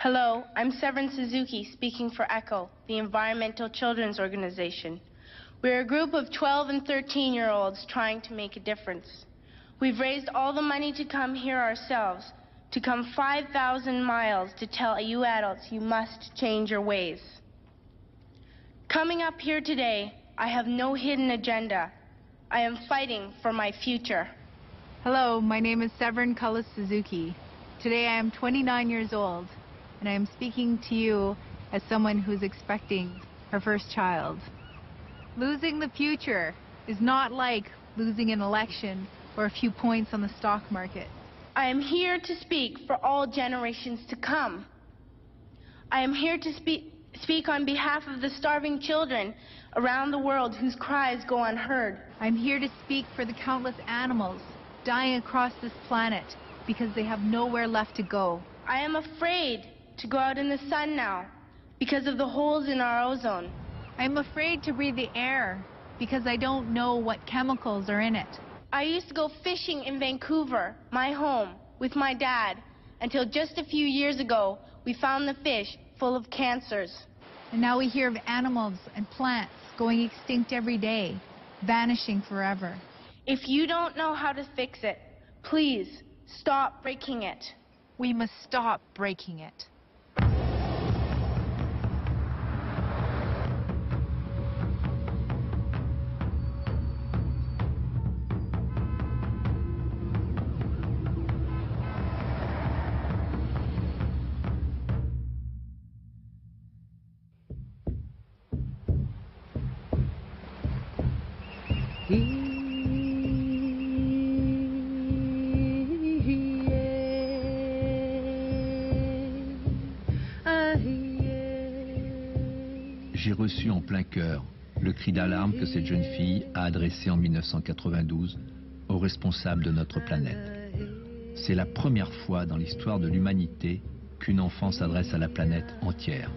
Hello, I'm Severn Suzuki speaking for ECHO, the Environmental Children's Organization. We're a group of 12 and 13-year-olds trying to make a difference. We've raised all the money to come here ourselves, to come 5,000 miles to tell you adults you must change your ways. Coming up here today, I have no hidden agenda. I am fighting for my future. Hello, my name is Severn Cullis-Suzuki. Today I am 29 years old. And I'm speaking to you as someone who's expecting her first child. Losing the future is not like losing an election or a few points on the stock market. I am here to speak for all generations to come. I am here to speak on behalf of the starving children around the world whose cries go unheard. I'm here to speak for the countless animals dying across this planet because they have nowhere left to go. I am afraid to go out in the sun now because of the holes in our ozone. I'm afraid to breathe the air because I don't know what chemicals are in it. I used to go fishing in Vancouver, my home, with my dad, until just a few years ago we found the fish full of cancers. And now we hear of animals and plants going extinct every day, vanishing forever. If you don't know how to fix it, please stop breaking it. We must stop breaking it. J'ai reçu en plein cœur le cri d'alarme que cette jeune fille a adressé en 1992 aux responsables de notre planète. C'est la première fois dans l'histoire de l'humanité qu'une enfant s'adresse à la planète entière.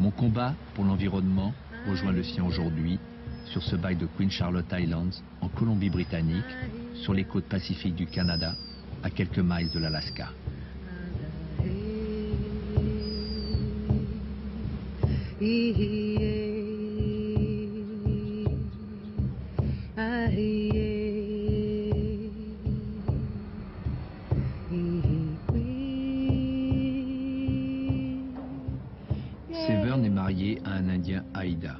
Mon combat pour l'environnement rejoint le sien aujourd'hui sur ce bail de Queen Charlotte Islands en Colombie-Britannique, sur les côtes pacifiques du Canada, à quelques miles de l'Alaska. Severn est mariée à un Indien Haïda,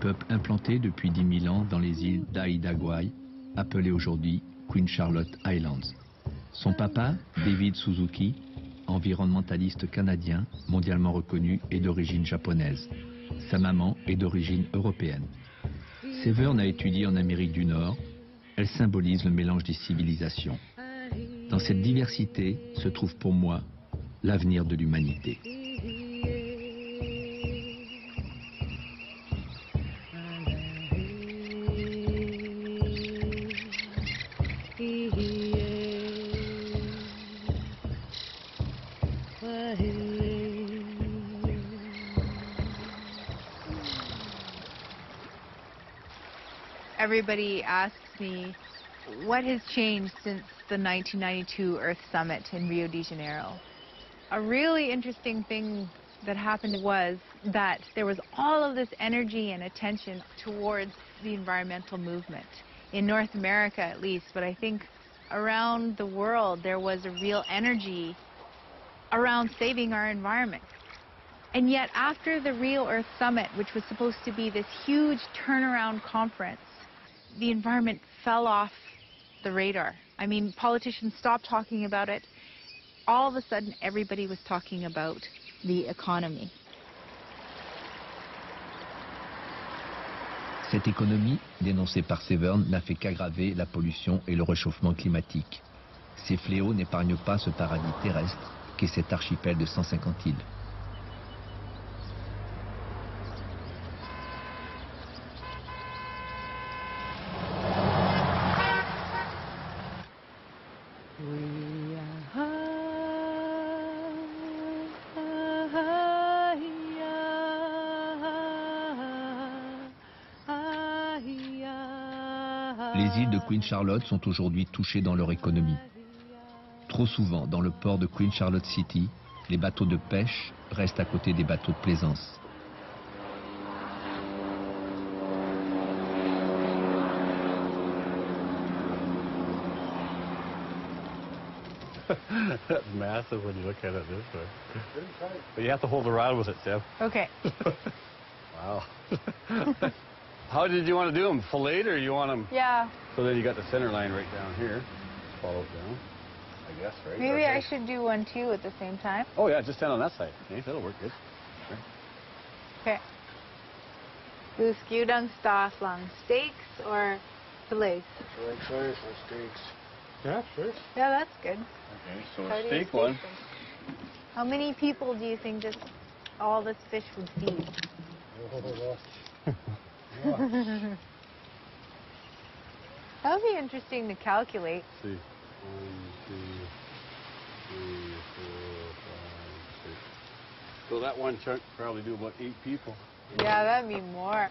peuple implanté depuis 10 000 ans dans les îles d'Haida Gwaii, appelées aujourd'hui Queen Charlotte Islands. Son papa, David Suzuki, environnementaliste canadien, mondialement reconnu et d'origine japonaise. Sa maman est d'origine européenne. Severn a étudié en Amérique du Nord. Elle symbolise le mélange des civilisations. Dans cette diversité se trouve pour moi l'avenir de l'humanité. Everybody asks me, what has changed since the 1992 Earth Summit in Rio de Janeiro? A really interesting thing that happened was that there was all of this energy and attention towards the environmental movement, in North America at least, but I think around the world there was a real energy around saving our environment. And yet after the Rio Earth Summit, which was supposed to be this huge turnaround conference, the environment fell off the radar. I mean, politicians stopped talking about it. All of a sudden, everybody was talking about the economy. Cette économie, dénoncée par Severn, n'a fait qu'aggraver la pollution et le réchauffement climatique. Ces fléaux n'épargnent pas ce paradis terrestre qu'est cet archipel de 150 îles. Les îles de Queen Charlotte sont aujourd'hui touchées dans leur économie. Trop souvent, dans le port de Queen Charlotte City, Les bateaux de pêche restent à côté des bateaux de plaisance. That's massive when you look at it this way. But you have to hold the rod with it, Deb. Okay. Wow. How did you want to do them? Filleted or you want them? Yeah. So then you got the center line right down here. Follow it down, I guess, right? Maybe okay. I should do one too at the same time. Oh, yeah, just stand on that side. Hey, that'll work good. Okay. Do skewdunk stock long steaks or fillets? Like fillets or steaks. Yeah, sure. Yeah, that's good. Okay, so a steak one. How many people do you think this, all this fish would feed? Oh, that would be interesting to calculate. Let's see. 1, 2, 3, 4, 5, 6. So that one chunk probably do about 8 people. Yeah, that'd be more.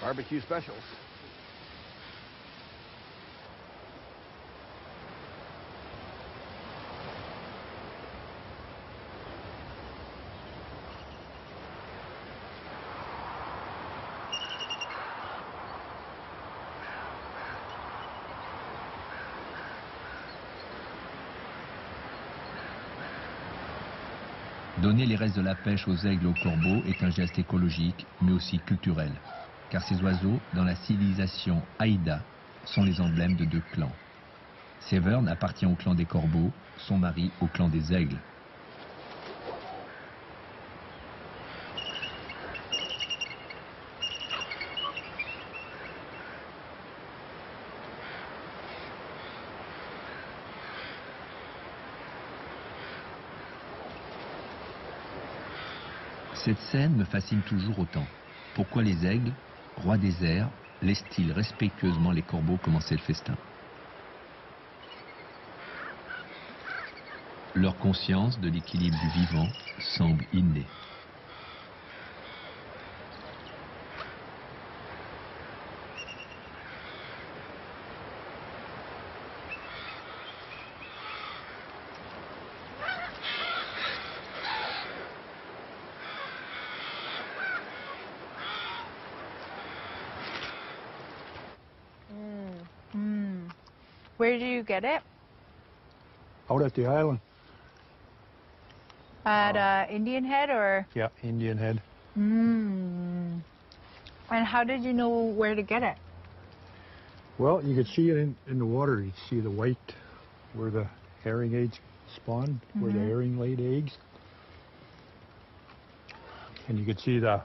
Barbecue specials. Donner les restes de la pêche aux aigles et aux corbeaux est un geste écologique, mais aussi culturel. Car ces oiseaux, dans la civilisation Haïda, sont les emblèmes de deux clans. Severn appartient au clan des corbeaux, son mari au clan des aigles. Cette scène me fascine toujours autant. Pourquoi les aigles, rois des airs, laissent-ils respectueusement les corbeaux commencer le festin? Leur conscience de l'équilibre du vivant semble innée. Where do you get it? Out at the island. At Indian Head or? Yeah, Indian Head. Mmm. And how did you know where to get it? Well, you could see it in the water. You could see the white where the herring eggs spawn, where the herring laid eggs. And you could see the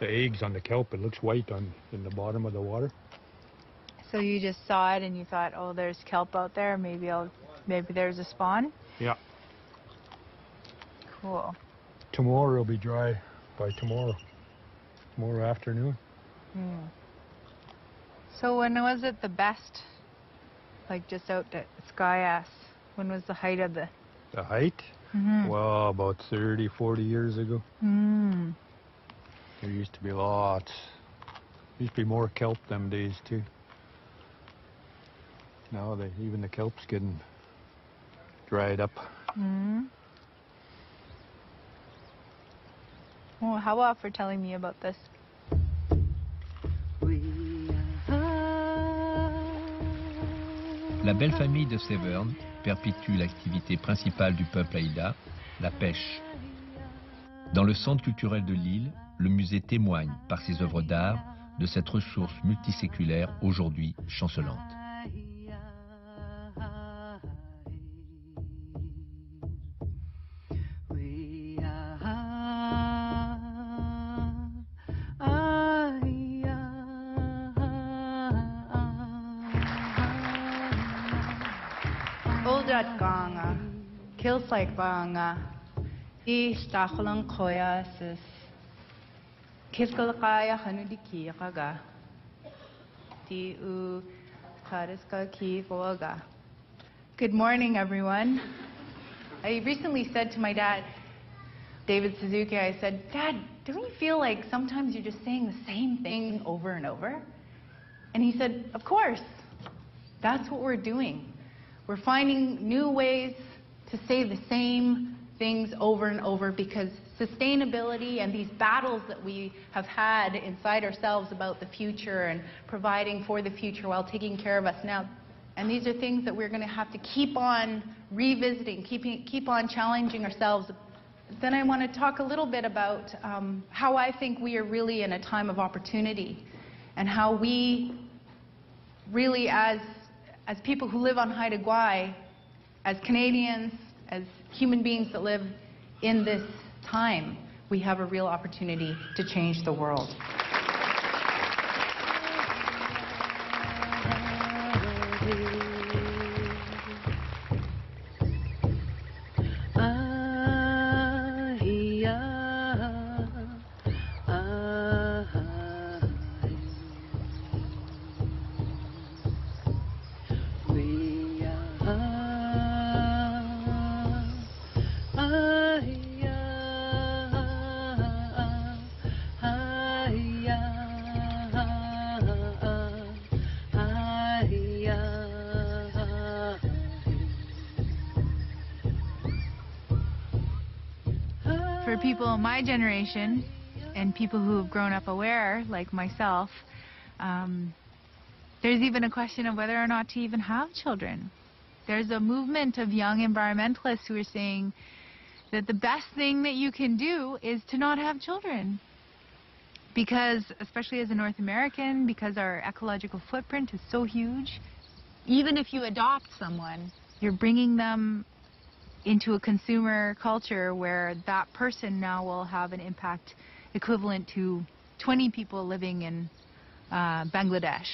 eggs on the kelp. It looks white in the bottom of the water. So you just saw it and you thought, oh, there's kelp out there. Maybe there's a spawn. Yeah. Cool. Tomorrow it'll be dry by tomorrow afternoon. Mm. So when was it the best? Like just out at Sky-Ass. When was the height of the? The height? Mm-hmm. Well, about 30, 40 years ago. Mm. There used to be lots. There used to be more kelp them days too. Now even the kelp's getting dried up. Mm. Well, how about for telling me about this? La belle famille de Severn perpétue l'activité principale du peuple Haïda, la pêche. Dans le centre culturel de l'île, le musée témoigne, par ses œuvres d'art, de cette ressource multiséculaire aujourd'hui chancelante. Good morning, everyone. I recently said to my dad, David Suzuki, I said, Dad, don't you feel like sometimes you're just saying the same thing over and over? And he said, of course. That's what we're doing. We're finding new ways to say the same things over and over because sustainability and these battles that we have had inside ourselves about the future and providing for the future while taking care of us now, and these are things that we're going to have to keep on revisiting, keep on challenging ourselves. Then I want to talk a little bit about how I think we are really in a time of opportunity and how we really as people who live on Haida Gwaii, as Canadians, as human beings that live in this time, we have a real opportunity to change the world. My generation and people who have grown up aware, like myself, there's even a question of whether or not to even have children. There's a movement of young environmentalists who are saying that the best thing that you can do is to not have children. Because, especially as a North American, because our ecological footprint is so huge, even if you adopt someone, you're bringing them into a consumer culture where that person now will have an impact equivalent to 20 people living in Bangladesh.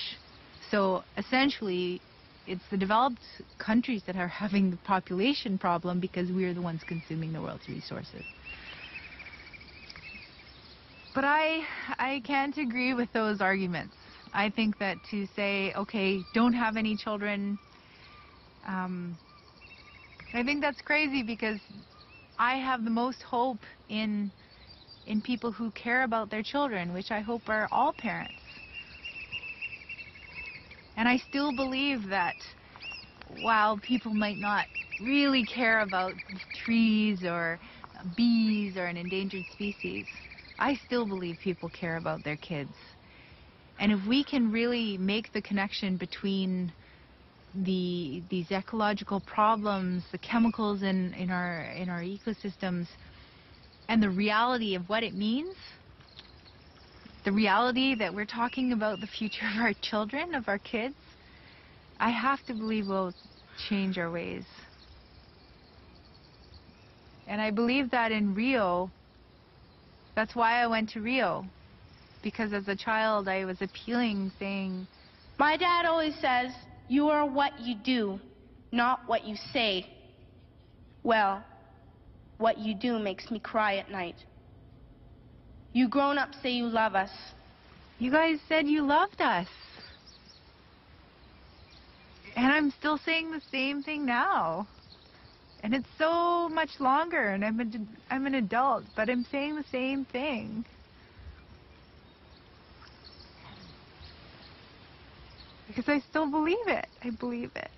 So essentially, it's the developed countries that are having the population problem because we are the ones consuming the world's resources. But I can't agree with those arguments. I think that to say, okay, don't have any children, I think that's crazy because I have the most hope in people who care about their children, which I hope are all parents. And I still believe that while people might not really care about trees or bees or an endangered species, I still believe people care about their kids. And if we can really make the connection between these ecological problems, the chemicals in our ecosystems, and the reality of what it means, the reality that we're talking about the future of our children, of our kids, I have to believe we'll change our ways. And I believe that in Rio, that's why I went to Rio, because as a child I was appealing, saying, my dad always says, you are what you do, not what you say. Well, what you do makes me cry at night. You grown-ups say you love us. You guys said you loved us. And I'm still saying the same thing now. And it's so much longer, and I'm an adult, but I'm saying the same thing. Because I still believe it. I believe it.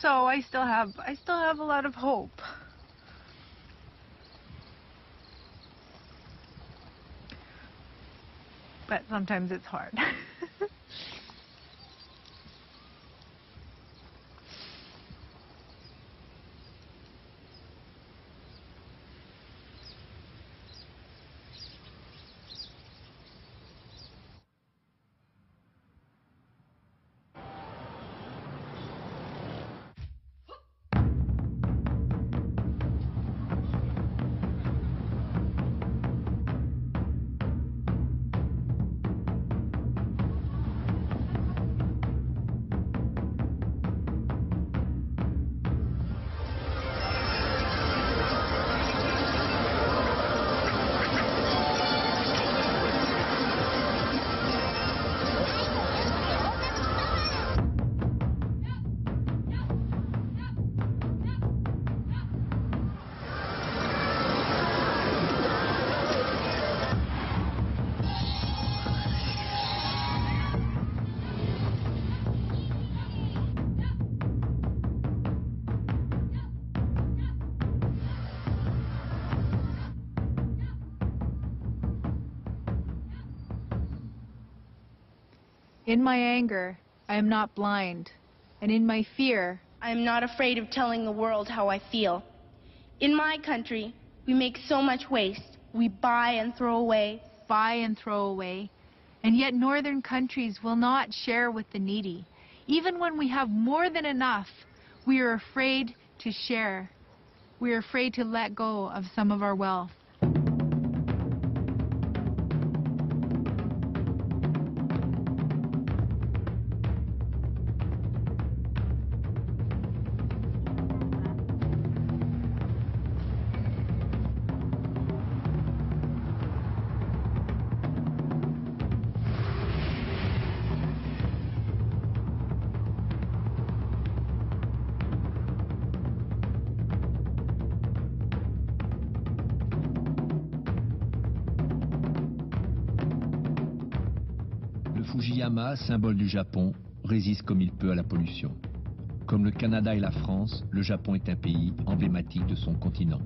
So I still have a lot of hope. But sometimes it's hard. In my anger, I am not blind, and in my fear, I am not afraid of telling the world how I feel. In my country, we make so much waste. We buy and throw away, and yet northern countries will not share with the needy. Even when we have more than enough, we are afraid to share. We are afraid to let go of some of our wealth. Fujiyama, symbole du Japon, résiste comme il peut à la pollution. Comme le Canada et la France, le Japon est un pays emblématique de son continent.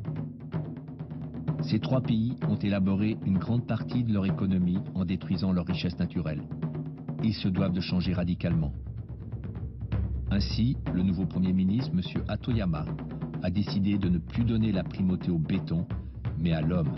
Ces trois pays ont élaboré une grande partie de leur économie en détruisant leurs richesses naturelles. Ils se doivent de changer radicalement. Ainsi, le nouveau Premier ministre, M. Hatoyama, a décidé de ne plus donner la primauté au béton, mais à l'homme.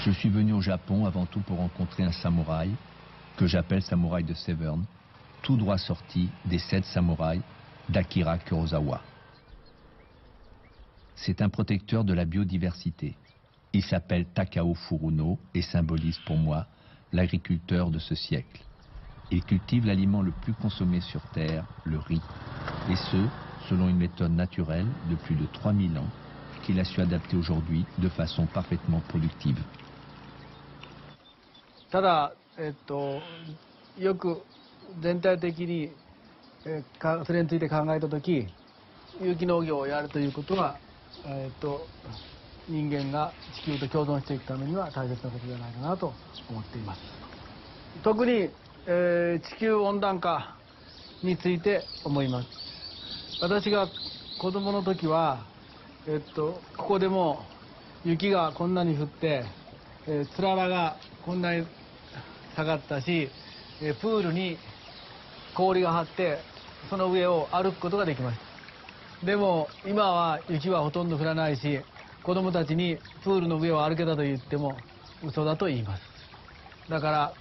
Je suis venu au Japon avant tout pour rencontrer un samouraï, que j'appelle samouraï de Severn, tout droit sorti des 7 samouraïs d'Akira Kurosawa. C'est un protecteur de la biodiversité. Il s'appelle Takao Furuno et symbolise pour moi l'agriculteur de ce siècle. Il cultive l'aliment le plus consommé sur Terre, le riz, et ce, selon une méthode naturelle de plus de 3000 ans, qu'il a su adapter aujourd'hui de façon parfaitement productive. ただ、よく全体的に、それについて考えたとき、有機農業をやるということは、人間が地球と共存していくためには大切なことじゃないかなと思っています。特に、地球温暖化について思います。私が子供の時は、ここでも雪がこんなに降って、つららが こんなに下がったし、プールに氷が張ってその上を歩くことができました。でも今は雪はほとんど降らないし、子供たちにプールの上を歩けたと言っても嘘だと言います。だから、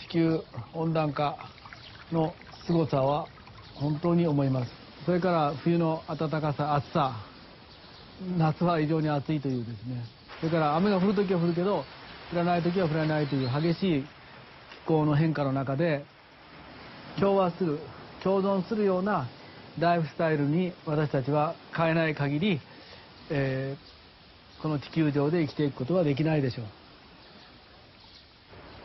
地球温暖化のすごさは本当に思います。それから冬の暖かさ、暑さ、夏は異常に暑いというですね。それから雨が降るときは降るけど 降らない時は降らないという激しい気候の変化の中で調和する、共存するようなライフスタイルに私たちは変えない限り、この地球上で生きていくことはできないでしょう。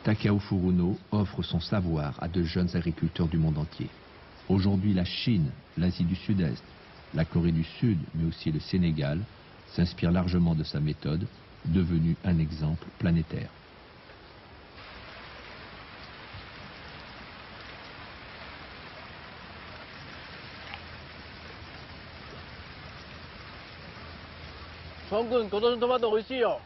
Takao Furuno offre son savoir à de jeunes agriculteurs du monde entier. Aujourd'hui, la Chine, l'Asie du Sud-Est, la Corée du Sud, mais aussi le Sénégal s'inspirent largement de sa méthode, devenu un exemple planétaire. Shon-kun, cette année, les tomates sont bonnes.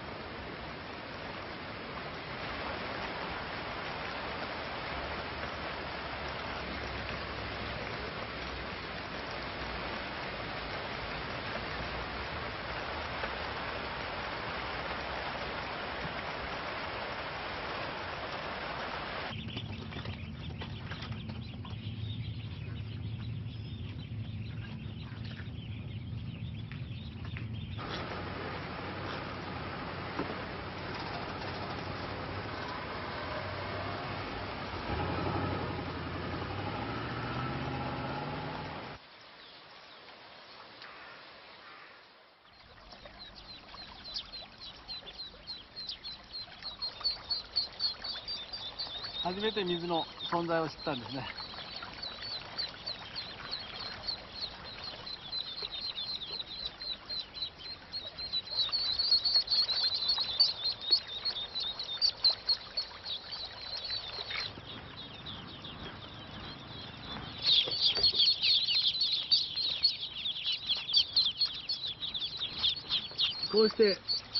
こうして、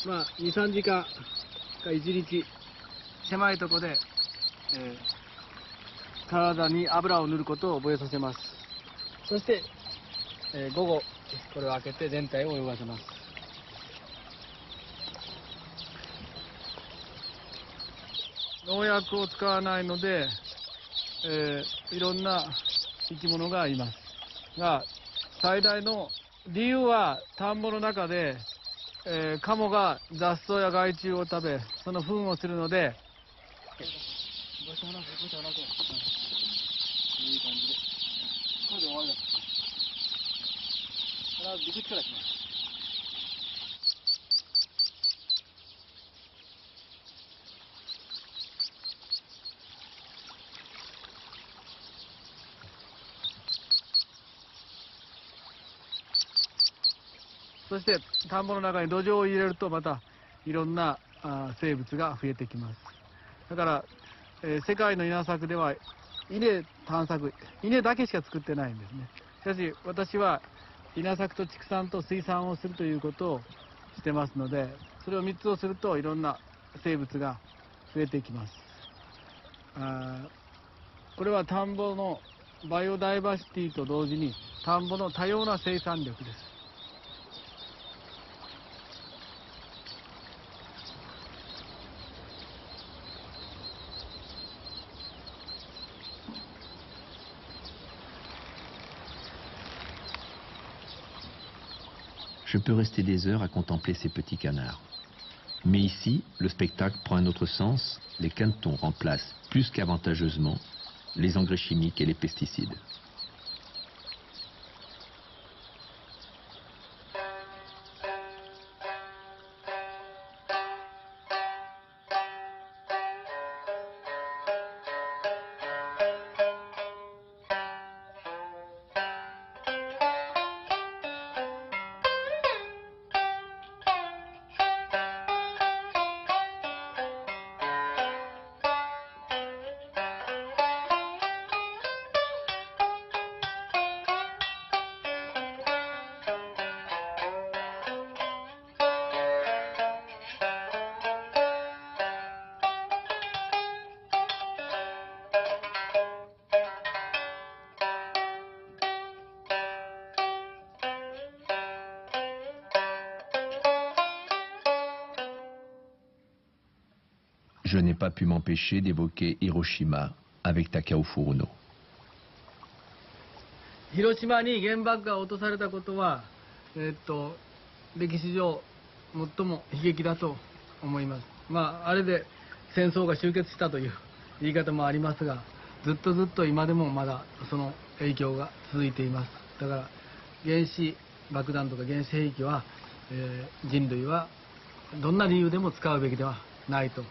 まあ、2、3時間か1日狭いとこで、体に油を塗ることを覚えさせます。そして、午後これを開けて全体を泳がせます。農薬を使わないので、いろんな生き物がいますが、最大の理由は田んぼの中でカモが雑草や害虫を食べ、その糞をするので、そして田んぼの中に土壌を入れるとまたいろんな生物が増えてきます。だから、世界の稲作では稲探索、稲だけしか作ってないんですね。しかし私は稲作と畜産と水産をするということをしてますので、それを3つをするといろんな生物が増えてきます。これは田んぼのバイオダイバーシティと同時に田んぼの多様な生産力です。Je peux rester des heures à contempler ces petits canards. Mais ici, le spectacle prend un autre sens. Les canetons remplacent plus qu'avantageusement les engrais chimiques et les pesticides. Je n'ai pas pu m'empêcher d'évoquer Hiroshima avec Takao Furuno. Hiroshima ni genbaku ga otosareta koto wa rekishi jou mottomo higeki da to omoimasu. Ma are de sensou ga shūketsu shita to iu iikata mo arimasu ga, zutto zutto ima demo mada sono eikyou ga tsuzuite imasu. Dakara genshi bakudan toka genshi heiki wa jinrui wa donna riyū demo tsukau beki de wa nai to.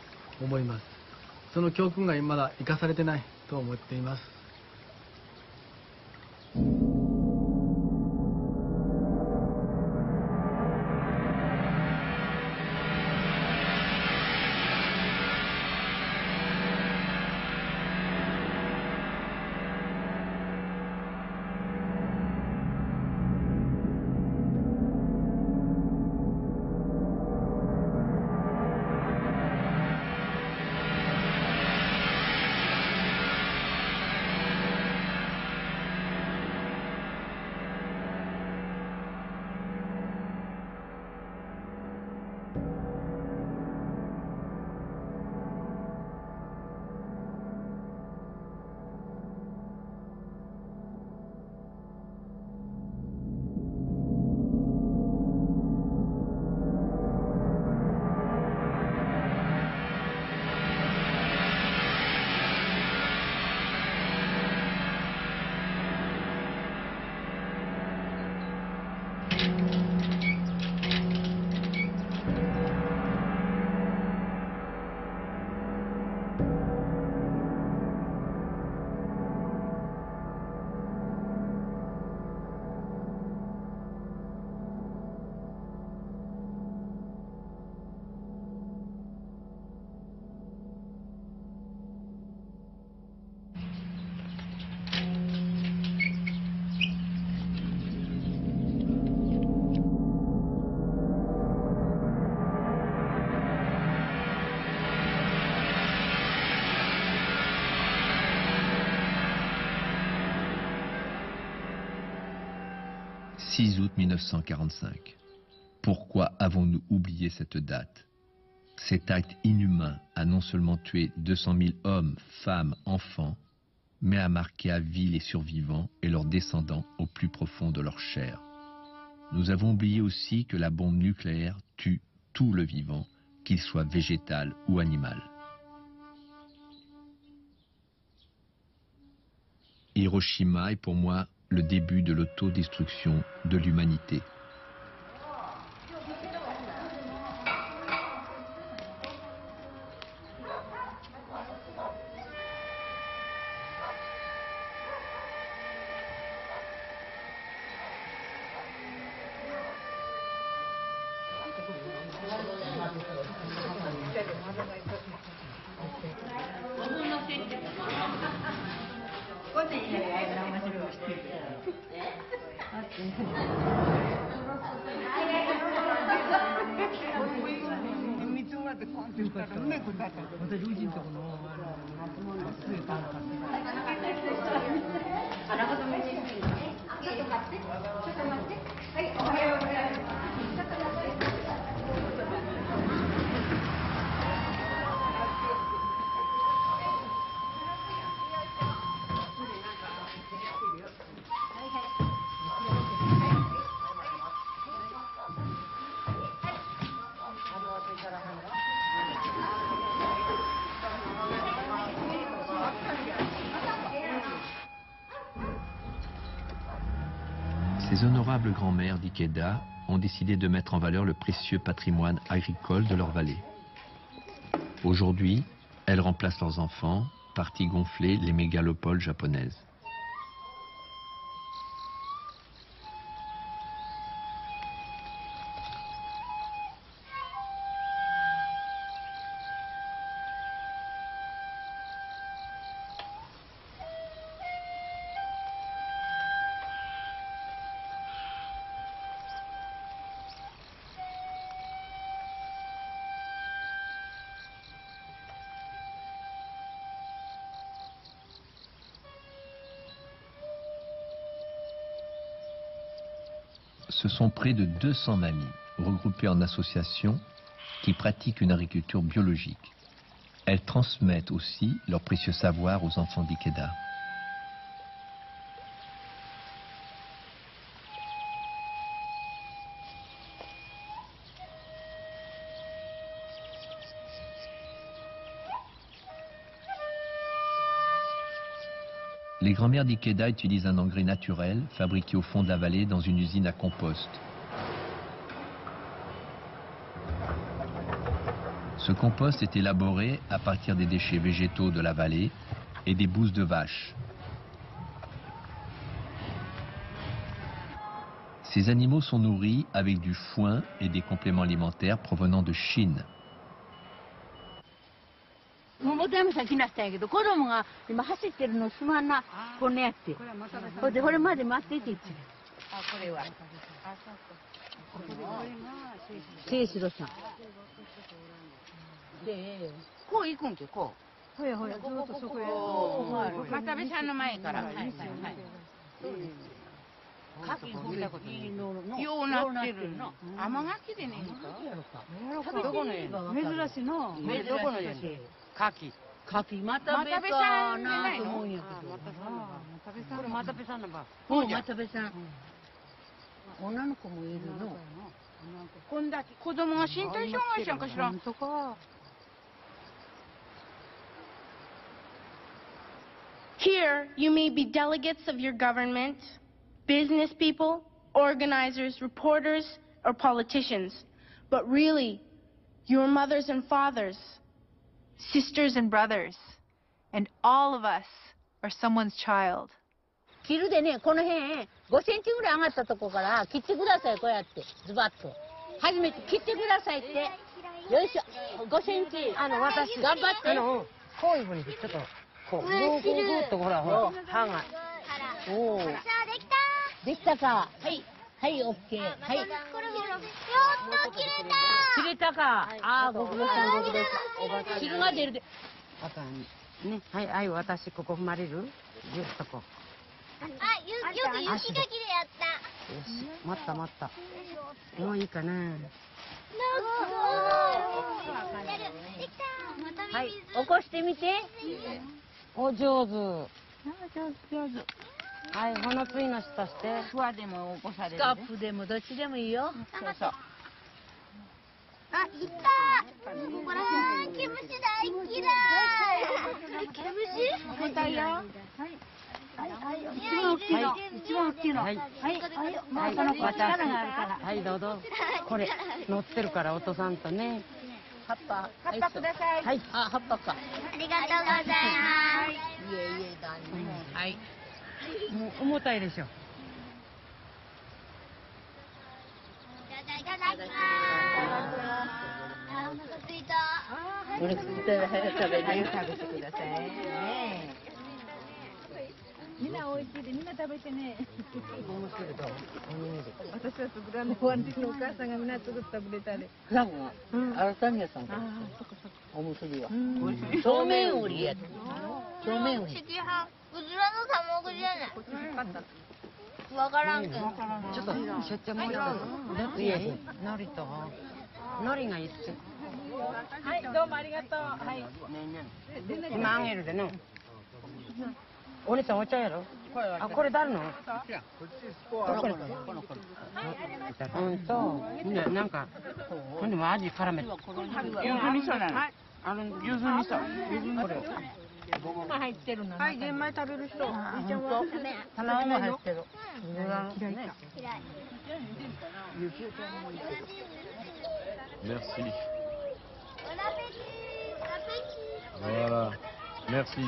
6 août 1945. Pourquoi avons-nous oublié cette date? Cet acte inhumain a non seulement tué 200 000 hommes, femmes, enfants, mais a marqué à vie les survivants et leurs descendants au plus profond de leur chair. Nous avons oublié aussi que la bombe nucléaire tue tout le vivant, qu'il soit végétal ou animal. Hiroshima est pour moi le début de l'autodestruction de l'humanité. Les honorables grands-mères d'Ikeda ont décidé de mettre en valeur le précieux patrimoine agricole de leur vallée. Aujourd'hui, elles remplacent leurs enfants, partis gonfler les mégalopoles japonaises. Ce sont près de 200 mamies, regroupées en associations, qui pratiquent une agriculture biologique. Elles transmettent aussi leur précieux savoir aux enfants d'Ikeda. Les grands-mères d'Ikeda utilisent un engrais naturel fabriqué au fond de la vallée dans une usine à compost. Ce compost est élaboré à partir des déchets végétaux de la vallée et des bouses de vaches. Ces animaux sont nourris avec du foin et des compléments alimentaires provenant de Chine. Here, you may be delegates of your government, business people, organizers, reporters, or politicians, but really, your mothers and fathers, sisters and brothers, and all of us are someone's child. Merci. Voilà. Merci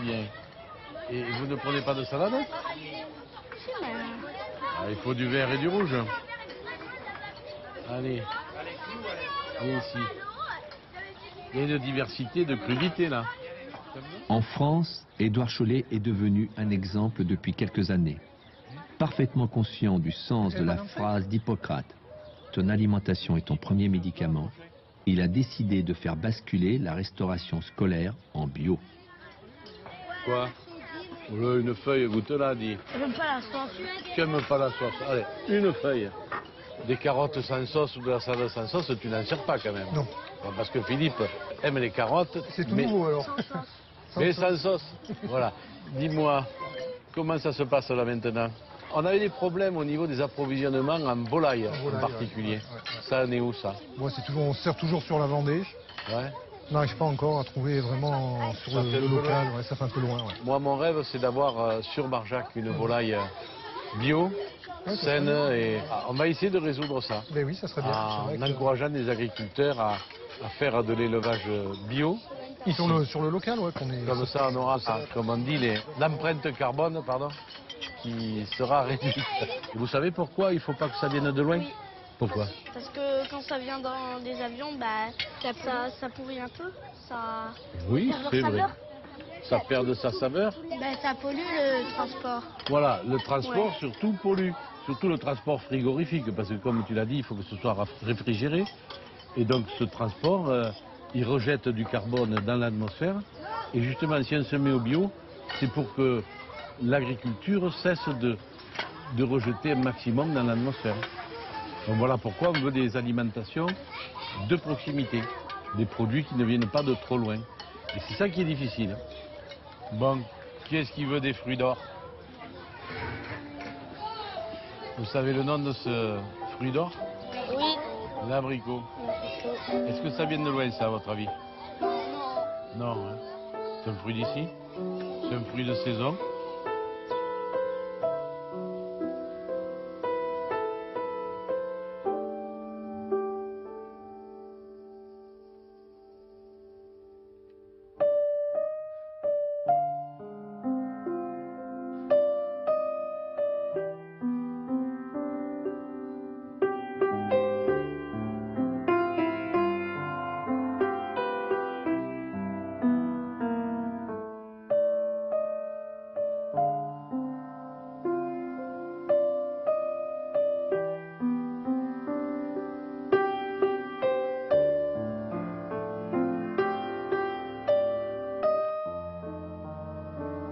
bien. Et vous ne prenez pas de salade? Ah, il faut du vert et du rouge. Allez. Viens ici. Il y a une diversité de crudités là. En France, Édouard Chollet est devenu un exemple depuis quelques années. Parfaitement conscient du sens de la phrase d'Hippocrate, « Ton alimentation est ton premier médicament », il a décidé de faire basculer la restauration scolaire en bio. Quoi? Une feuille, vous te l'a dit. J'aime pas la sauce. Tu n'aimes pas la sauce. Allez, une feuille. Des carottes sans sauce ou de la salade sans sauce, tu n'en sers pas quand même. Non. Parce que Philippe aime les carottes. C'est tout nouveau alors. Mais sans sauce. Voilà. Dis-moi, comment ça se passe là maintenant? On avait des problèmes au niveau des approvisionnements en volaille en particulier. Ouais. Ça en est où ça? Moi, c'est toujours, on sert toujours sur la Vendée. Ouais. On n'arrive pas encore à trouver vraiment sur le local, ouais, ça fait un peu loin. Ouais. Moi, mon rêve, c'est d'avoir sur Barjac une volaille bio, ouais, saine, et on va essayer de résoudre ça. Mais oui, ça serait bien. En encourageant les agriculteurs à faire de l'élevage bio. Ils sont le, sur le local, ouais. Qu'on est... Comme ça, on aura, ça, comme on dit, l'empreinte carbone, pardon, qui sera réduite. Vous savez pourquoi il ne faut pas que ça vienne de loin? Pourquoi? Parce que quand ça vient dans des avions, bah, ça pourrit un peu. Ça... Oui, c'est vrai. Saveur. Ça perd de sa saveur. Bah, ça pollue le transport. Voilà, le transport, ouais, surtout pollue. Surtout le transport frigorifique, parce que comme tu l'as dit, il faut que ce soit réfrigéré. Et donc ce transport, il rejette du carbone dans l'atmosphère. Et justement, si on se met au bio, c'est pour que l'agriculture cesse de rejeter un maximum dans l'atmosphère. Donc voilà pourquoi on veut des alimentations de proximité, des produits qui ne viennent pas de trop loin. Et c'est ça qui est difficile. Bon, qui est-ce qui veut des fruits d'or? Vous savez le nom de ce fruit d'or? Oui. L'abricot. Est-ce que ça vient de loin, ça, à votre avis? Non. Non, hein. C'est un fruit d'ici? C'est un fruit de saison?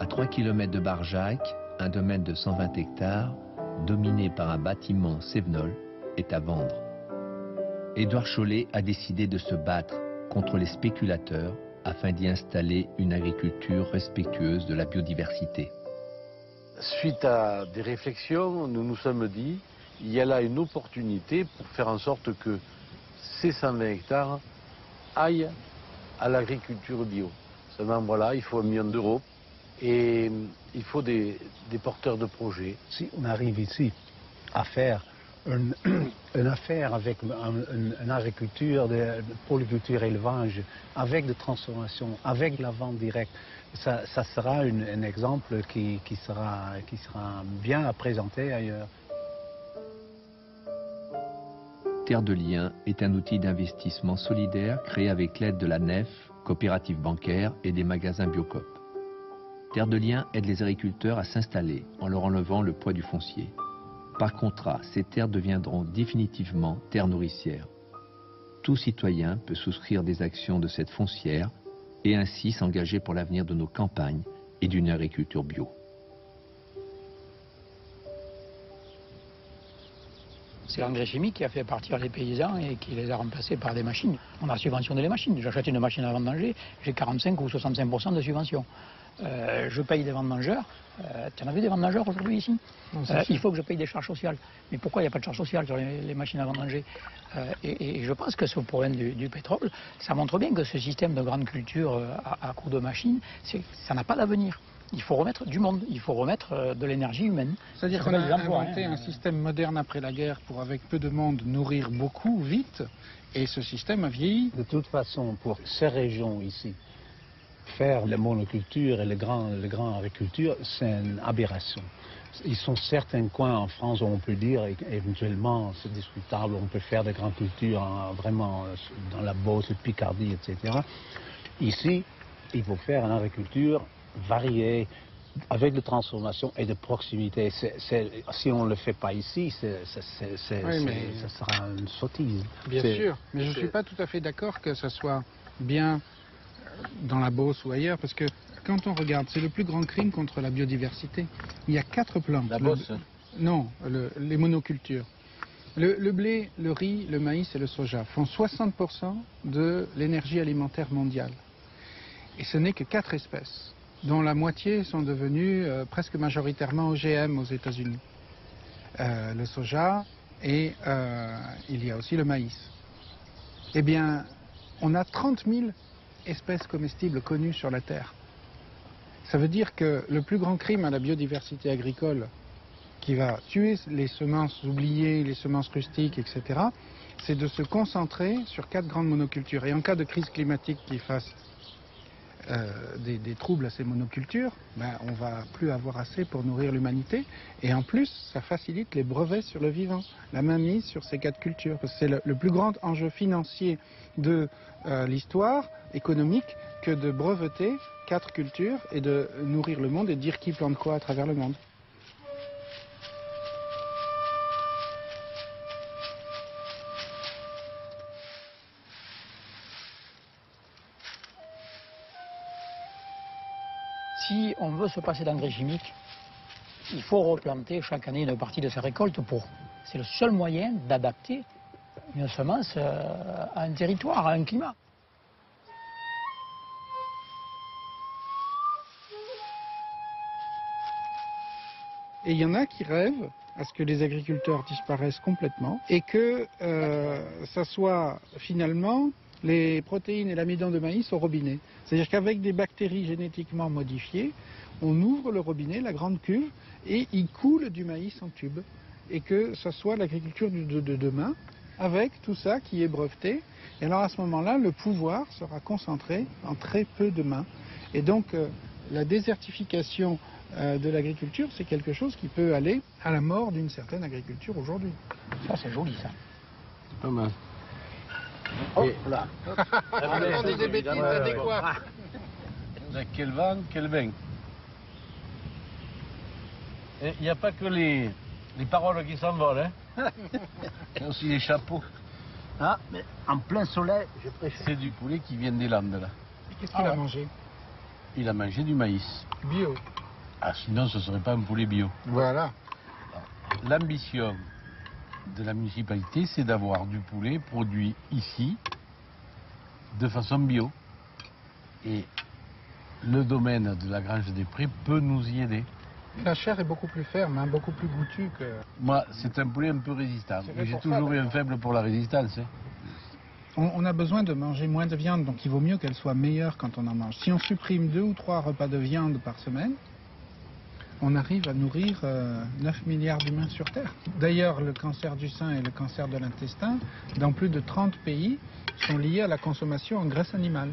À 3 km de Barjac, un domaine de 120 hectares, dominé par un bâtiment cévenol, est à vendre. Édouard Chollet a décidé de se battre contre les spéculateurs afin d'y installer une agriculture respectueuse de la biodiversité. Suite à des réflexions, nous nous sommes dit il y a là une opportunité pour faire en sorte que ces 120 hectares aillent à l'agriculture bio. Seulement voilà, il faut 1 million d'euros et il faut des porteurs de projets. Si on arrive ici à faire une affaire avec une agriculture, polyculture, élevage, avec de transformation, avec la vente directe, ça sera un exemple qui sera bien à présenter ailleurs. Terre de Liens est un outil d'investissement solidaire créé avec l'aide de la NEF, coopérative bancaire et des magasins BioCop. Terre de Liens aide les agriculteurs à s'installer en leur enlevant le poids du foncier. Par contrat, ces terres deviendront définitivement terres nourricières. Tout citoyen peut souscrire des actions de cette foncière et ainsi s'engager pour l'avenir de nos campagnes et d'une agriculture bio. C'est l'engrais chimique qui a fait partir les paysans et qui les a remplacés par des machines. On a subventionné les machines. J'achète une machine à vendanger, j'ai 45 ou 65% de subvention. Je paye des vendangeurs. Tu en as vu des vendangeurs aujourd'hui ici? Non, il faut que je paye des charges sociales. Mais pourquoi il n'y a pas de charges sociales sur les machines à vendanger? Et je pense que ce problème du pétrole, ça montre bien que ce système de grande culture à coup de machines, ça n'a pas d'avenir. Il faut remettre du monde, il faut remettre de l'énergie humaine. C'est-à-dire qu'on a inventé un système moderne après la guerre pour, avec peu de monde, nourrir beaucoup, vite, et ce système a vieilli. De toute façon, pour ces régions ici, faire la monoculture et la grande agriculture, c'est une aberration. Ils sont certains coins en France où on peut dire, éventuellement, c'est discutable, on peut faire des grandes cultures vraiment dans la Beauce, Picardie, etc. Ici, il faut faire une agriculture variée, avec de transformation et de proximité. Si on ne le fait pas ici, ça sera une sottise. Bien sûr, mais je ne suis pas tout à fait d'accord que ça soit bien dans la Beauce ou ailleurs, parce que quand on regarde, c'est le plus grand crime contre la biodiversité. Il y a 4 plantes. La Beauce? Non, les monocultures. Le blé, le riz, le maïs et le soja font 60% de l'énergie alimentaire mondiale. Et ce n'est que 4 espèces, dont la moitié sont devenues presque majoritairement OGM aux États-Unis. Le soja et il y a aussi le maïs. Eh bien, on a 30 000 espèces comestibles connues sur la Terre. Ça veut dire que le plus grand crime à la biodiversité agricole, qui va tuer les semences oubliées, les semences rustiques, etc., c'est de se concentrer sur 4 grandes monocultures. Et en cas de crise climatique qui fasse des troubles à ces monocultures, on ne va plus avoir assez pour nourrir l'humanité. Et en plus, ça facilite les brevets sur le vivant, la mainmise sur ces 4 cultures. C'est le plus grand enjeu financier de l'histoire économique que de breveter 4 cultures et de nourrir le monde et dire qui plante quoi à travers le monde. Si on veut se passer d'engrais chimiques, il faut replanter chaque année une partie de sa récolte pour. C'est le seul moyen d'adapter une semence à un territoire, à un climat. Et il y en a qui rêvent à ce que les agriculteurs disparaissent complètement et que ça soit finalement les protéines et l'amidon de maïs au robinet. C'est-à-dire qu'avec des bactéries génétiquement modifiées, on ouvre le robinet, la grande cuve, et il coule du maïs en tube. Et que ce soit l'agriculture de demain, avec tout ça qui est breveté. Et alors à ce moment-là, le pouvoir sera concentré en très peu de mains. Et donc la désertification de l'agriculture, c'est quelque chose qui peut aller à la mort d'une certaine agriculture aujourd'hui. Ça, c'est joli, ça. C'est pas mal. Oh là. On dit des bêtises adéquates. Quel vent, quel bain. Il n'y a pas que les paroles qui s'envolent, hein. Il y a aussi les chapeaux. Ah, mais en plein soleil, je préfère. C'est du poulet qui vient des Landes, là. Et qu'est-ce qu'il a mangé? Il a mangé du maïs. Bio. Ah, sinon, ce ne serait pas un poulet bio. Voilà. l'ambition de la municipalité, c'est d'avoir du poulet produit ici de façon bio. Et le domaine de la Grange des Prés peut nous y aider. La chair est beaucoup plus ferme, hein, beaucoup plus goûtue que... Moi, c'est un poulet un peu résistant. J'ai toujours eu un faible pour la résistance. Hein. On a besoin de manger moins de viande, donc il vaut mieux qu'elle soit meilleure quand on en mange. Si on supprime 2 ou 3 repas de viande par semaine, on arrive à nourrir 9 milliards d'humains sur Terre. D'ailleurs, le cancer du sein et le cancer de l'intestin, dans plus de 30 pays, sont liés à la consommation en graisse animale.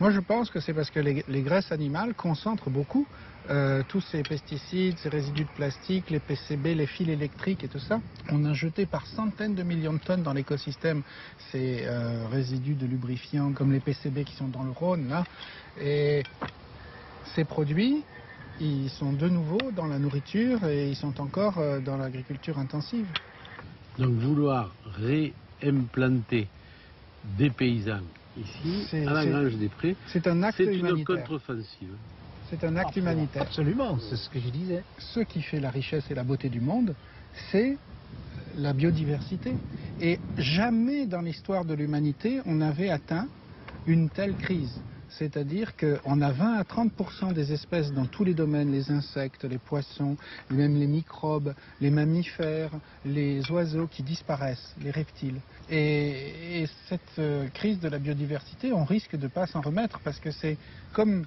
Moi, je pense que c'est parce que les graisses animales concentrent beaucoup tous ces pesticides, ces résidus de plastique, les PCB, les fils électriques et tout ça. On a jeté par centaines de millions de tonnes dans l'écosystème ces résidus de lubrifiants comme les PCB qui sont dans le Rhône, là. Et ces produits, ils sont de nouveau dans la nourriture et ils sont encore dans l'agriculture intensive. Donc vouloir réimplanter des paysans ici, à la Grange des Prés, c'est un acte humanitaire. C'est une contre-offensive. C'est un acte humanitaire. Absolument, c'est ce que je disais. Ce qui fait la richesse et la beauté du monde, c'est la biodiversité. Et jamais dans l'histoire de l'humanité, on avait atteint une telle crise. C'est-à-dire qu'on a 20 à 30% des espèces dans tous les domaines, les insectes, les poissons, même les microbes, les mammifères, les oiseaux qui disparaissent, les reptiles. Et cette crise de la biodiversité, on risque de ne pas s'en remettre parce que c'est comme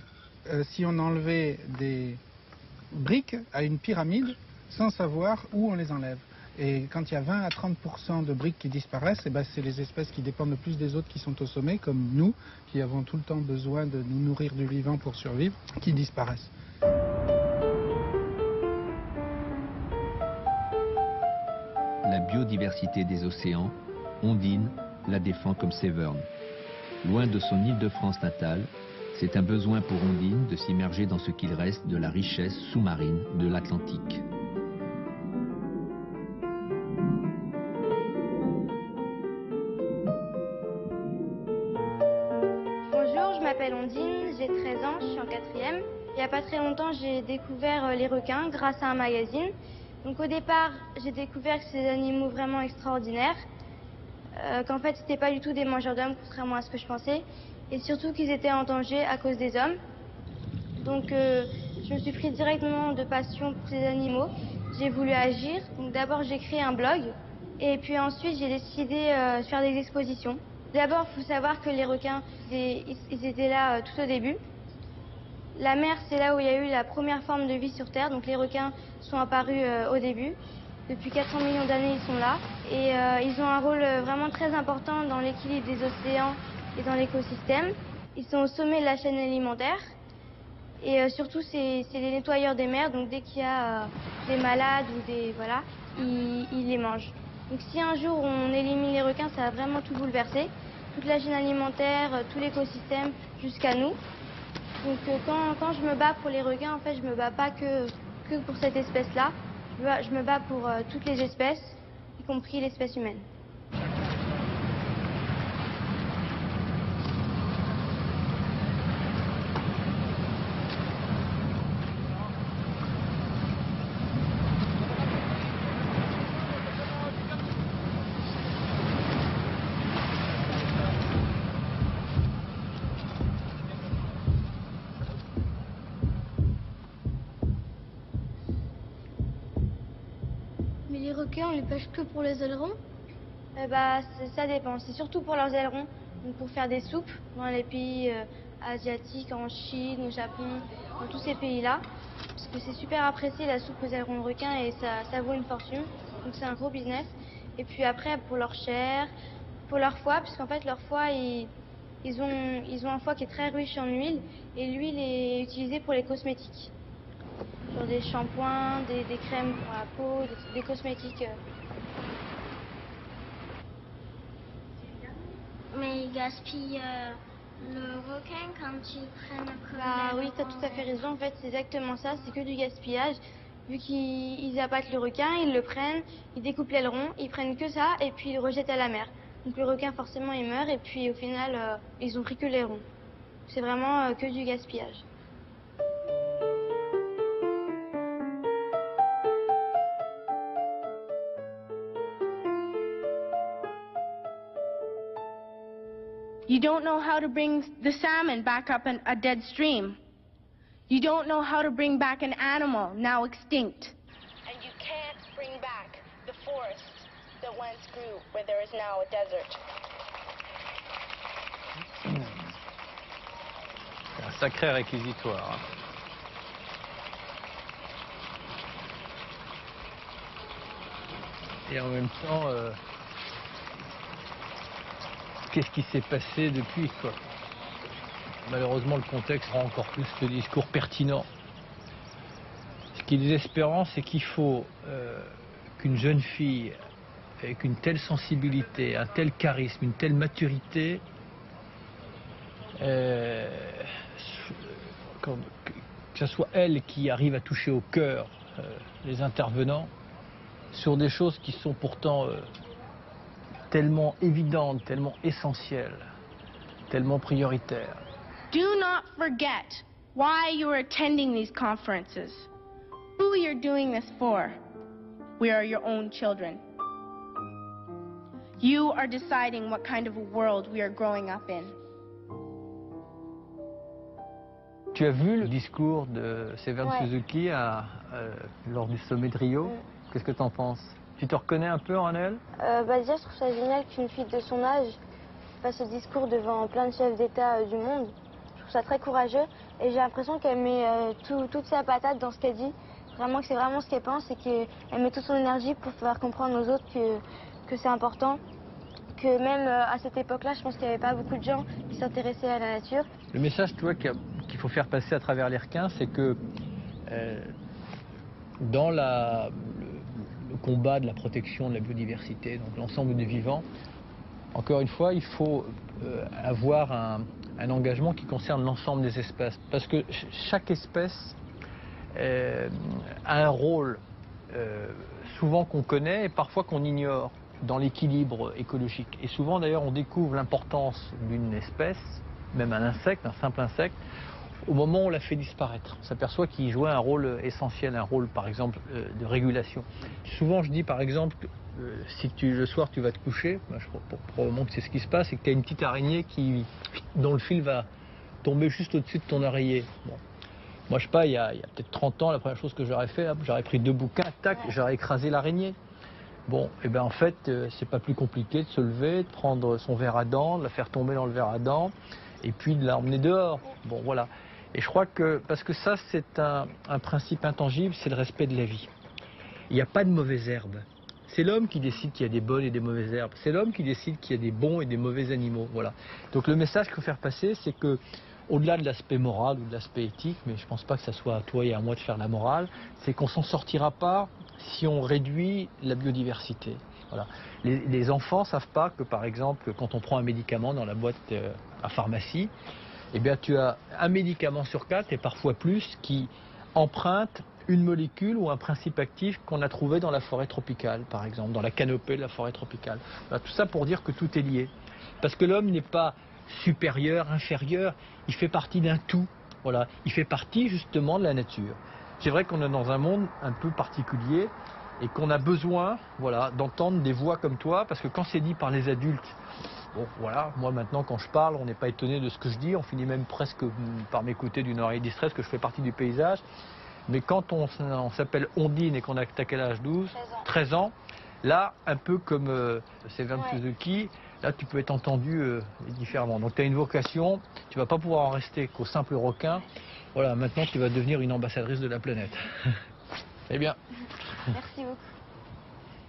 si on enlevait des briques à une pyramide sans savoir où on les enlève. Et quand il y a 20 à 30% de briques qui disparaissent, eh ben c'est les espèces qui dépendent le plus des autres qui sont au sommet, comme nous, qui avons tout le temps besoin de nous nourrir du vivant pour survivre, qui disparaissent. La biodiversité des océans, Ondine la défend comme Severn. Loin de son Île-de-France natale, c'est un besoin pour Ondine de s'immerger dans ce qu'il reste de la richesse sous-marine de l'Atlantique. J'ai découvert les requins grâce à un magazine. Donc au départ, j'ai découvert que ces animaux vraiment extraordinaires, qu'en fait, c'était pas du tout des mangeurs d'hommes, contrairement à ce que je pensais, et surtout qu'ils étaient en danger à cause des hommes. Donc je me suis pris directement de passion pour ces animaux. J'ai voulu agir. Donc d'abord, j'ai créé un blog, et puis ensuite, j'ai décidé de faire des expositions. D'abord, il faut savoir que les requins, ils étaient là tout au début. La mer, c'est là où il y a eu la première forme de vie sur Terre, donc les requins sont apparus au début. Depuis 400 millions d'années, ils sont là et ils ont un rôle vraiment très important dans l'équilibre des océans et dans l'écosystème. Ils sont au sommet de la chaîne alimentaire et surtout, c'est les nettoyeurs des mers, donc dès qu'il y a des malades ou des... voilà, ils les mangent. Donc si un jour on élimine les requins, ça va vraiment tout bouleverser, toute la chaîne alimentaire, tout l'écosystème jusqu'à nous. Donc quand je me bats pour les requins, en fait, je me bats pas que pour cette espèce-là. Je me bats pour toutes les espèces, y compris l'espèce humaine. On les pêche que pour les ailerons? Ça dépend. C'est surtout pour leurs ailerons, donc pour faire des soupes dans les pays asiatiques, en Chine, au Japon, dans tous ces pays-là. Parce que c'est super apprécié la soupe aux ailerons de requin et ça vaut une fortune. Donc c'est un gros business. Et puis après, pour leur chair, pour leur foie, puisqu'en fait leur foie, ils ont un foie qui est très riche en huile et l'huile est utilisée pour les cosmétiques. Sur des shampoings, des crèmes pour la peau, des cosmétiques. Mais ils gaspillent le requin quand ils prennent comme... Oui, t'as tout à fait raison, en fait c'est exactement ça, c'est que du gaspillage. Vu qu'ils abattent le requin, ils le prennent, ils découpent l'aileron, ils prennent que ça et puis ils le rejettent à la mer. Donc le requin forcément il meurt et puis au final ils ont pris que l'aileron. C'est vraiment que du gaspillage. You don't know how to bring the salmon back up a dead stream. You don't know how to bring back an animal now extinct. And you can't bring back the forest that once grew where there is now a desert. C'est un sacré réquisitoire. Hein. Et en même temps, qu'est-ce qui s'est passé depuis, quoi? Malheureusement, le contexte rend encore plus le discours pertinent. Ce qui est désespérant, c'est qu'il faut qu'une jeune fille, avec une telle sensibilité, un tel charisme, une telle maturité, que ce soit elle qui arrive à toucher au cœur les intervenants, sur des choses qui sont pourtant tellement évidentes, tellement essentielles, tellement prioritaires. Do not forget why you are attending these conferences, who you're doing this for. We are your own children. You are deciding what kind of a world we are growing up in. Tu as vu le discours de Severn Suzuki lors du sommet de Rio? Qu'est-ce que tu en penses? Tu te reconnais un peu en elle? Déjà, je trouve ça génial qu'une fille de son âge fasse ce discours devant plein de chefs d'État du monde. Je trouve ça très courageux et j'ai l'impression qu'elle met toute sa patate dans ce qu'elle dit. Vraiment que c'est vraiment ce qu'elle pense et qu'elle met toute son énergie pour faire comprendre aux autres que c'est important. Que même à cette époque-là, je pense qu'il n'y avait pas beaucoup de gens qui s'intéressaient à la nature. Le message, tu vois, qu'il faut faire passer à travers les requins, c'est que dans le combat de la protection de la biodiversité, donc l'ensemble des vivants, encore une fois, il faut avoir un engagement qui concerne l'ensemble des espèces. Parce que chaque espèce a un rôle souvent qu'on connaît et parfois qu'on ignore dans l'équilibre écologique. Et souvent d'ailleurs on découvre l'importance d'une espèce, même un insecte, un simple insecte, au moment où on l'a fait disparaître. On s'aperçoit qu'il jouait un rôle essentiel, un rôle par exemple de régulation. Souvent je dis par exemple, si le soir tu vas te coucher, ben, probablement que c'est ce qui se passe, et que tu as une petite araignée dont le fil va tomber juste au-dessus de ton oreiller. Bon. Moi je sais pas, il y a peut-être 30 ans, la première chose que j'aurais fait, j'aurais pris 2 bouquins, tac, j'aurais écrasé l'araignée. Bon, et bien en fait, c'est pas plus compliqué de se lever, de prendre son verre à dents, de la faire tomber dans le verre à dents, et puis de l'emmener dehors. Bon, voilà. Et je crois que, parce que ça, c'est un principe intangible, c'est le respect de la vie. Il n'y a pas de mauvaises herbes. C'est l'homme qui décide qu'il y a des bonnes et des mauvaises herbes. C'est l'homme qui décide qu'il y a des bons et des mauvais animaux. Voilà. Donc le message qu'il faut faire passer, c'est que, au-delà de l'aspect moral ou de l'aspect éthique, mais je ne pense pas que ça soit à toi et à moi de faire la morale, c'est qu'on s'en sortira pas si on réduit la biodiversité. Voilà. Les enfants ne savent pas que, par exemple, quand on prend un médicament dans la boîte à pharmacie, eh bien, tu as un médicament sur 4 et parfois plus qui emprunte une molécule ou un principe actif qu'on a trouvé dans la forêt tropicale, par exemple, dans la canopée de la forêt tropicale. Voilà, tout ça pour dire que tout est lié. Parce que l'homme n'est pas supérieur, inférieur, il fait partie d'un tout. Voilà, il fait partie justement de la nature. C'est vrai qu'on est dans un monde un peu particulier et qu'on a besoin, voilà, d'entendre des voix comme toi, parce que quand c'est dit par les adultes, bon voilà, moi maintenant quand je parle, on n'est pas étonné de ce que je dis, on finit même presque par m'écouter d'une oreille distraite, que je fais partie du paysage. Mais quand on s'appelle Ondine et qu'on a quel âge, 12, 13 ans, là, un peu comme Severn Suzuki, là tu peux être entendu différemment. Donc tu as une vocation, tu ne vas pas pouvoir en rester qu'au simple requin. Voilà, maintenant tu vas devenir une ambassadrice de la planète. Eh bien. Merci beaucoup.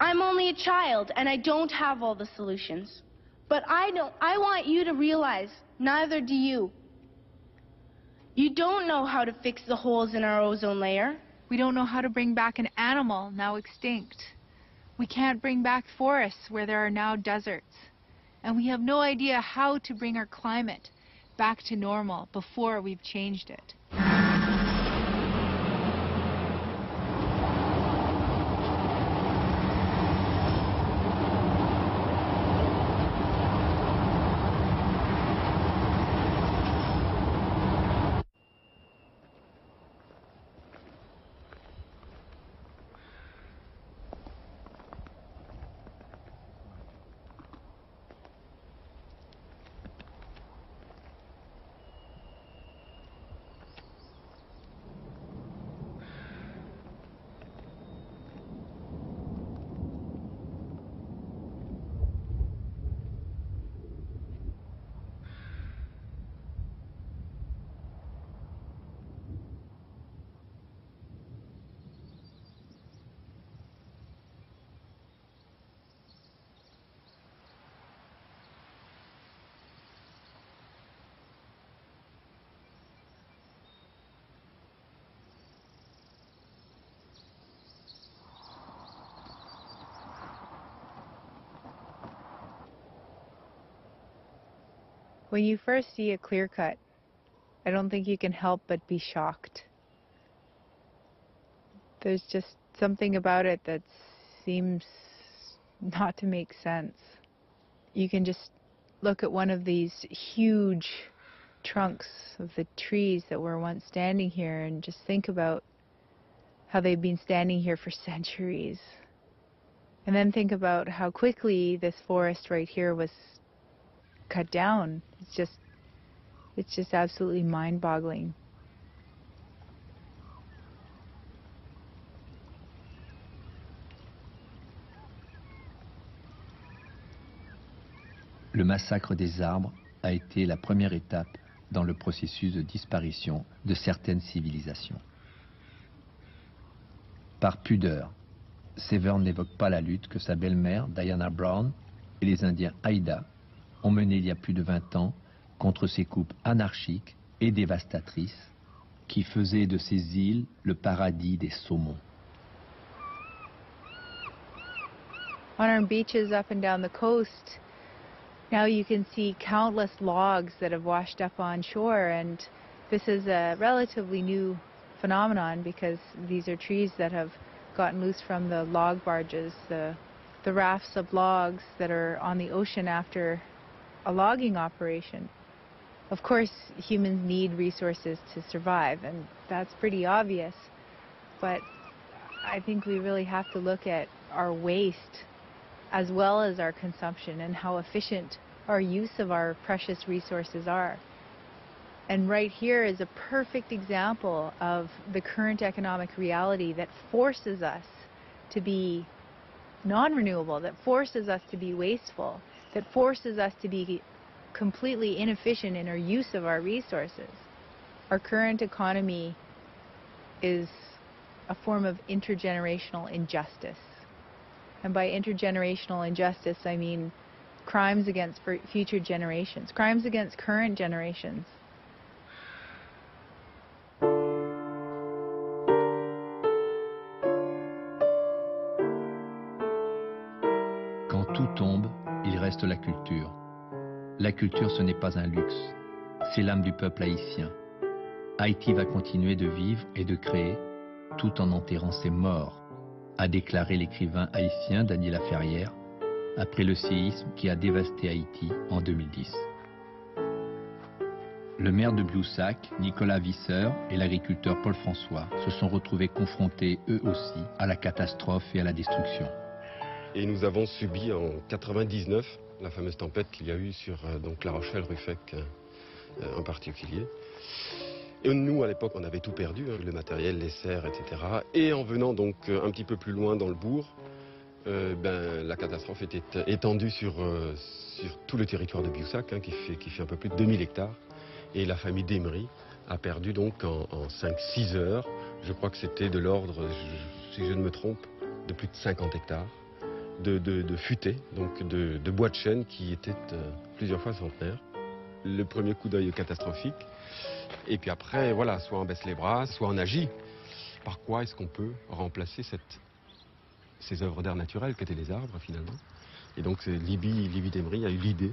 I'm only a child and I don't have all the solutions. But I want you to realize, neither do you. You don't know how to fix the holes in our ozone layer. We don't know how to bring back an animal now extinct. We can't bring back forests where there are now deserts. And we have no idea how to bring our climate back to normal before we've changed it. When you first see a clear cut, I don't think you can help but be shocked. There's just something about it that seems not to make sense. You can just look at one of these huge trunks of the trees that were once standing here and just think about how they've been standing here for centuries. And then think about how quickly this forest right here was cut down. It's just absolutely mind-boggling. Le massacre des arbres a été la première étape dans le processus de disparition de certaines civilisations. Par pudeur, Severn n'évoque pas la lutte que sa belle-mère, Diana Brown, et les Indiens Haïda ont menée il y a plus de 20 ans contre ces coupes anarchiques et dévastatrices qui faisaient de ces îles le paradis des saumons. On our beaches up and down the coast, now you can see countless logs that have washed up on shore, and this is a relatively new phenomenon because these are trees that have gotten loose from the log barges, the rafts of logs that are on the ocean after a logging operation. Of course, humans need resources to survive, and that's pretty obvious, but I think we really have to look at our waste as well as our consumption and how efficient our use of our precious resources are. And right here is a perfect example of the current economic reality that forces us to be non-renewable, that forces us to be wasteful, that forces us to be completely inefficient in our use of our resources. Our current economy is a form of intergenerational injustice. And by intergenerational injustice, I mean crimes against future generations, crimes against current generations. La culture. La culture, ce n'est pas un luxe, c'est l'âme du peuple haïtien. Haïti va continuer de vivre et de créer, tout en enterrant ses morts, a déclaré l'écrivain haïtien Dany Laferrière, après le séisme qui a dévasté Haïti en 2010. Le maire de Bioussac, Nicolas Visseur, et l'agriculteur Paul François se sont retrouvés confrontés eux aussi à la catastrophe et à la destruction. Et nous avons subi en 1999 la fameuse tempête qu'il y a eu sur donc La Rochelle, Ruffec en particulier. Et nous, à l'époque, on avait tout perdu, hein, le matériel, les serres, etc. Et en venant donc un petit peu plus loin dans le bourg, la catastrophe était étendue sur tout le territoire de Bioussac, hein, qui fait un peu plus de 2000 hectares. Et la famille d'Emery a perdu donc en 5-6 heures, je crois que c'était de l'ordre, si je ne me trompe, de plus de 50 hectares. De futaies, donc de bois de chêne qui étaient plusieurs fois centenaires. Le premier coup d'œil catastrophique, et puis après, voilà, soit on baisse les bras, soit on agit. Par quoi est-ce qu'on peut remplacer ces œuvres d'art naturelles qu'étaient les arbres, finalement? Et donc, Libye d'Emery a eu l'idée,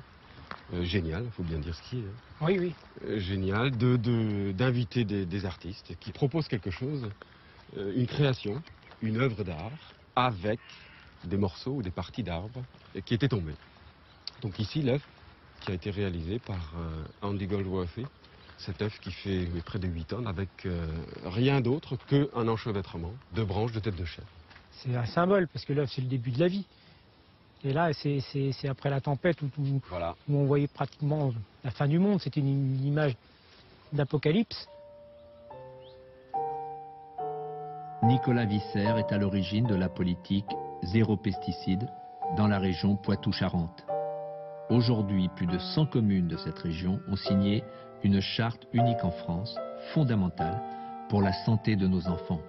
géniale, il faut bien dire ce qui est. Hein. Oui, oui. Géniale, d'inviter des artistes qui proposent quelque chose, une création, une œuvre d'art, avec des morceaux ou des parties d'arbres qui étaient tombés. Donc ici, l'œuvre qui a été réalisée par Andy Goldsworthy, cette œuvre qui fait près de 8 tonnes avec rien d'autre qu'un enchevêtrement de branches de têtes de chêne. C'est un symbole parce que l'œuvre, c'est le début de la vie. Et là, c'est après la tempête où, voilà, où on voyait pratiquement la fin du monde. C'était une image d'apocalypse. Nicolas Vissère est à l'origine de la politique zéro pesticide dans la région Poitou-Charente. Aujourd'hui, plus de 100 communes de cette région ont signé une charte unique en France, fondamentale pour la santé de nos enfants.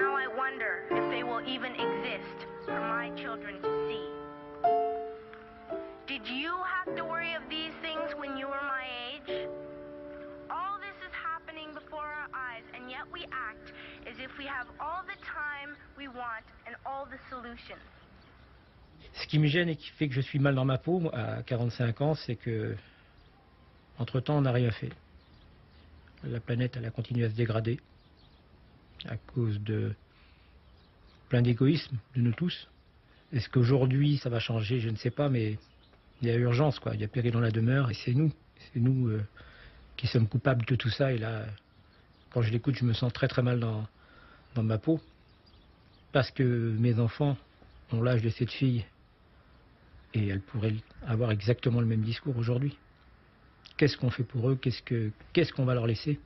Now will even exist for my children to see. Did you have to worry of these things when you were my age? All this is happening before our eyes, and yet we act as if we have all the time we want and all the solutions. Ce qui me gêne et qui fait que je suis mal dans ma peau à 45 ans, c'est que, entre-temps, on n'a rien fait. La planète, elle a continué à se dégrader à cause de plein d'égoïsme de nous tous. Est-ce qu'aujourd'hui, ça va changer? Je ne sais pas, mais il y a urgence, quoi. Il y a péril dans la demeure et c'est nous qui sommes coupables de tout ça. Et là, quand je l'écoute, je me sens très mal dans ma peau parce que mes enfants ont l'âge de cette fille et elle pourrait avoir exactement le même discours aujourd'hui. Qu'est-ce qu'on fait pour eux? Qu'est-ce qu'on va leur laisser?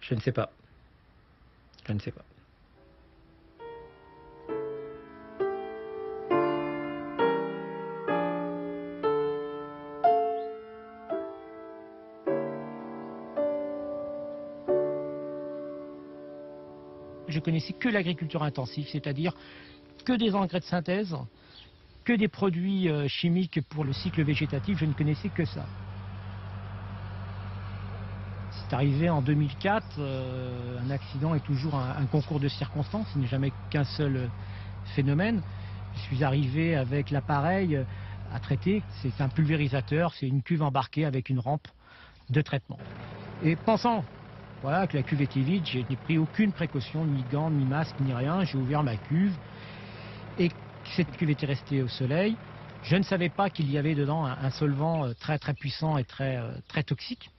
Je ne sais pas. Je ne sais pas. Je connaissais que l'agriculture intensive, c'est-à-dire que des engrais de synthèse, que des produits chimiques pour le cycle végétatif, je ne connaissais que ça. C'est arrivé en 2004, un accident est toujours un concours de circonstances, il n'est jamais qu'un seul phénomène. Je suis arrivé avec l'appareil à traiter, c'est un pulvérisateur, c'est une cuve embarquée avec une rampe de traitement. Et pensant voilà, que la cuve était vide, je n'ai pris aucune précaution, ni gants, ni masque, ni rien, j'ai ouvert ma cuve et cette cuve était restée au soleil. Je ne savais pas qu'il y avait dedans un solvant très puissant et très toxique.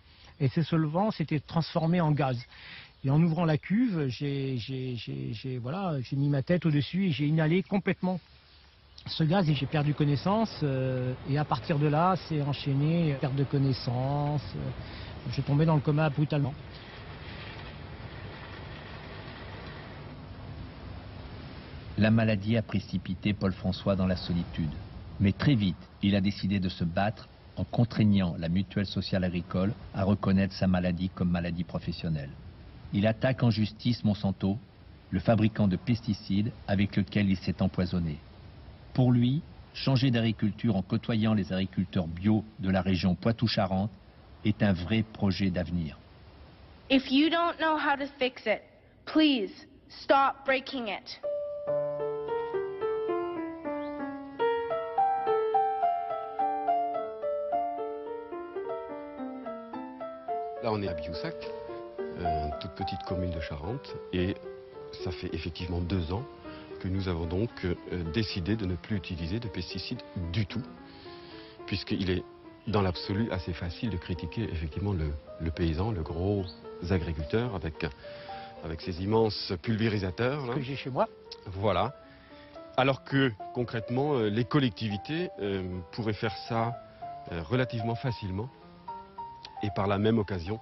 Et ce solvant s'était transformé en gaz. Et en ouvrant la cuve, j'ai mis ma tête au-dessus et j'ai inhalé complètement ce gaz et j'ai perdu connaissance. Et à partir de là, c'est enchaîné, perte de connaissance. Je tombais dans le coma brutalement. La maladie a précipité Paul François dans la solitude. Mais très vite, il a décidé de se battre en contraignant la mutuelle sociale agricole à reconnaître sa maladie comme maladie professionnelle. Il attaque en justice Monsanto, le fabricant de pesticides avec lequel il s'est empoisonné. Pour lui, changer d'agriculture en côtoyant les agriculteurs bio de la région Poitou-Charente est un vrai projet d'avenir. If you don't know how to fix it, please stop breaking it. Là, on est à Bioussac, une toute petite commune de Charente, et ça fait effectivement 2 ans que nous avons donc décidé de ne plus utiliser de pesticides du tout, puisqu'il est dans l'absolu assez facile de critiquer effectivement le paysan, le gros agriculteur, avec ses immenses pulvérisateurs. Ce que j'ai chez moi. Voilà. Alors que, concrètement, les collectivités pourraient faire ça relativement facilement, et par la même occasion,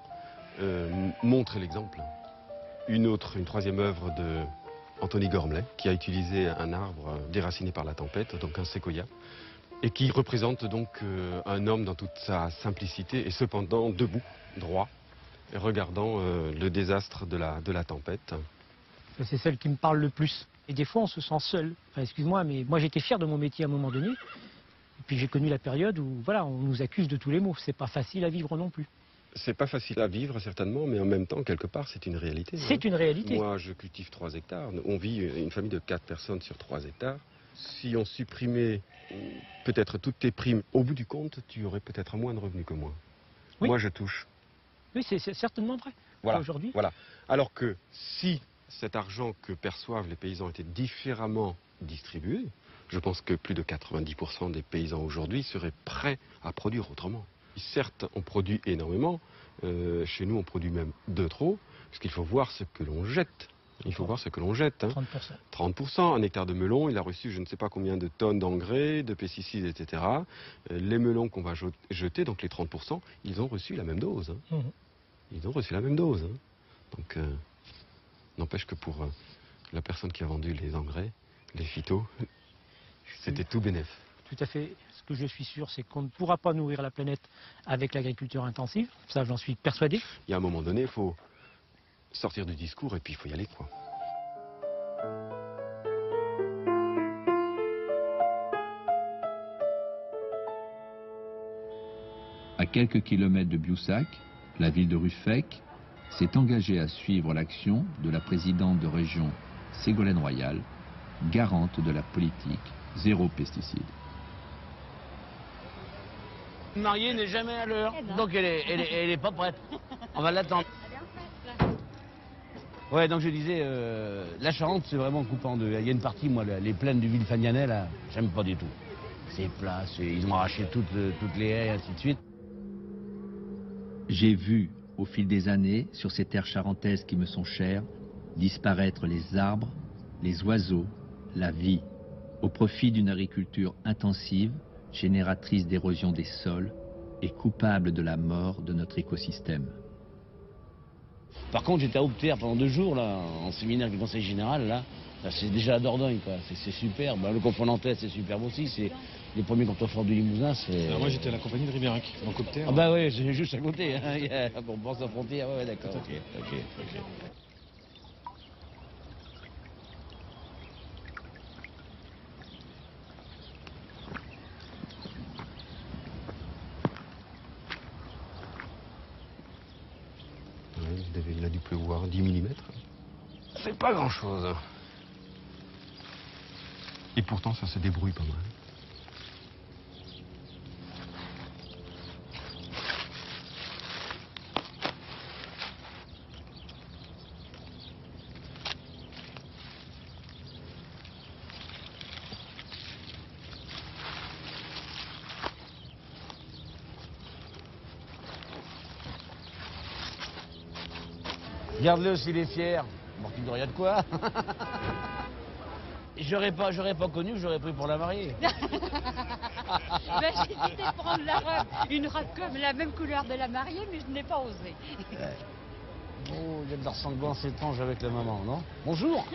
montrer l'exemple. Une troisième œuvre de Anthony Gormley, qui a utilisé un arbre déraciné par la tempête, donc un séquoia, et qui représente donc un homme dans toute sa simplicité, et cependant debout, droit, regardant le désastre de la tempête. C'est celle qui me parle le plus. Et des fois, on se sent seul. Enfin, excuse-moi, mais moi j'étais fier de mon métier à un moment donné. Puis j'ai connu la période où voilà, on nous accuse de tous les maux. C'est pas facile à vivre non plus. C'est pas facile à vivre certainement, mais en même temps, quelque part, c'est une réalité. C'est une réalité. Moi, je cultive 3 hectares. On vit une famille de 4 personnes sur 3 hectares. Si on supprimait peut-être toutes tes primes, au bout du compte, tu aurais peut-être moins de revenus que moi. Oui. Moi, je touche. Oui, c'est certainement vrai. Voilà. Aujourd'hui. Voilà. Alors que si cet argent que perçoivent les paysans était différemment distribué, je pense que plus de 90% des paysans aujourd'hui seraient prêts à produire autrement. Certes, on produit énormément. Chez nous, on produit même de trop, parce qu'il faut voir ce que l'on jette. Il faut voir ce que l'on jette. Hein. 30%. 30%. Un hectare de melon, il a reçu je ne sais pas combien de tonnes d'engrais, de pesticides, etc. Les melons qu'on va jeter, donc les 30%, ils ont reçu la même dose. Hein. Ils ont reçu la même dose. Hein. Donc, n'empêche que pour la personne qui a vendu les engrais, les phytos... C'était tout bénef. Tout à fait. Ce que je suis sûr, c'est qu'on ne pourra pas nourrir la planète avec l'agriculture intensive. Ça, j'en suis persuadé. Il y a un moment donné, il faut sortir du discours et puis il faut y aller, quoi. quelques kilomètres de Bioussac, la ville de Ruffec s'est engagée à suivre l'action de la présidente de région Ségolène Royal, garante de la politique zéro pesticide. Mariée n'est jamais à l'heure, donc elle est pas prête. On va l'attendre. Ouais, donc je disais, la Charente, c'est vraiment coupant de. Il y a une partie, moi, les plaines du Villefagnanet, là, j'aime pas du tout. C'est plat, ils ont arraché toutes les haies, et ainsi de suite. J'ai vu, au fil des années, sur ces terres charentaises qui me sont chères, disparaître les arbres, les oiseaux, la vie, au profit d'une agriculture intensive, génératrice d'érosion des sols et coupable de la mort de notre écosystème. Par contre, j'étais à Aubeterre pendant 2 jours, là, en séminaire du Conseil Général, là. C'est déjà la Dordogne, quoi. C'est superbe. Le confort nantais, c'est superbe aussi. C'est les premiers contreforts du Limousin. Moi, j'étais à la compagnie de Ribérac, en Coptère. Ah bah oui, c'est juste à côté. Hein. On pense à la frontière, ouais, d'accord. Okay. Okay. Okay. Ouais, il a dû pleuvoir 10 mm. C'est pas grand-chose. Et pourtant, ça se débrouille pas mal. Regarde-le s'il est fier. Bon, qu'il n'y a de quoi. J'aurais pas connu, j'aurais pris pour la mariée. Ben, j'ai hésité de prendre la robe, une robe comme la même couleur de la mariée, mais je n'ai pas osé. Oh, il y a de la ressemblance étrange avec la maman, non? Bonjour.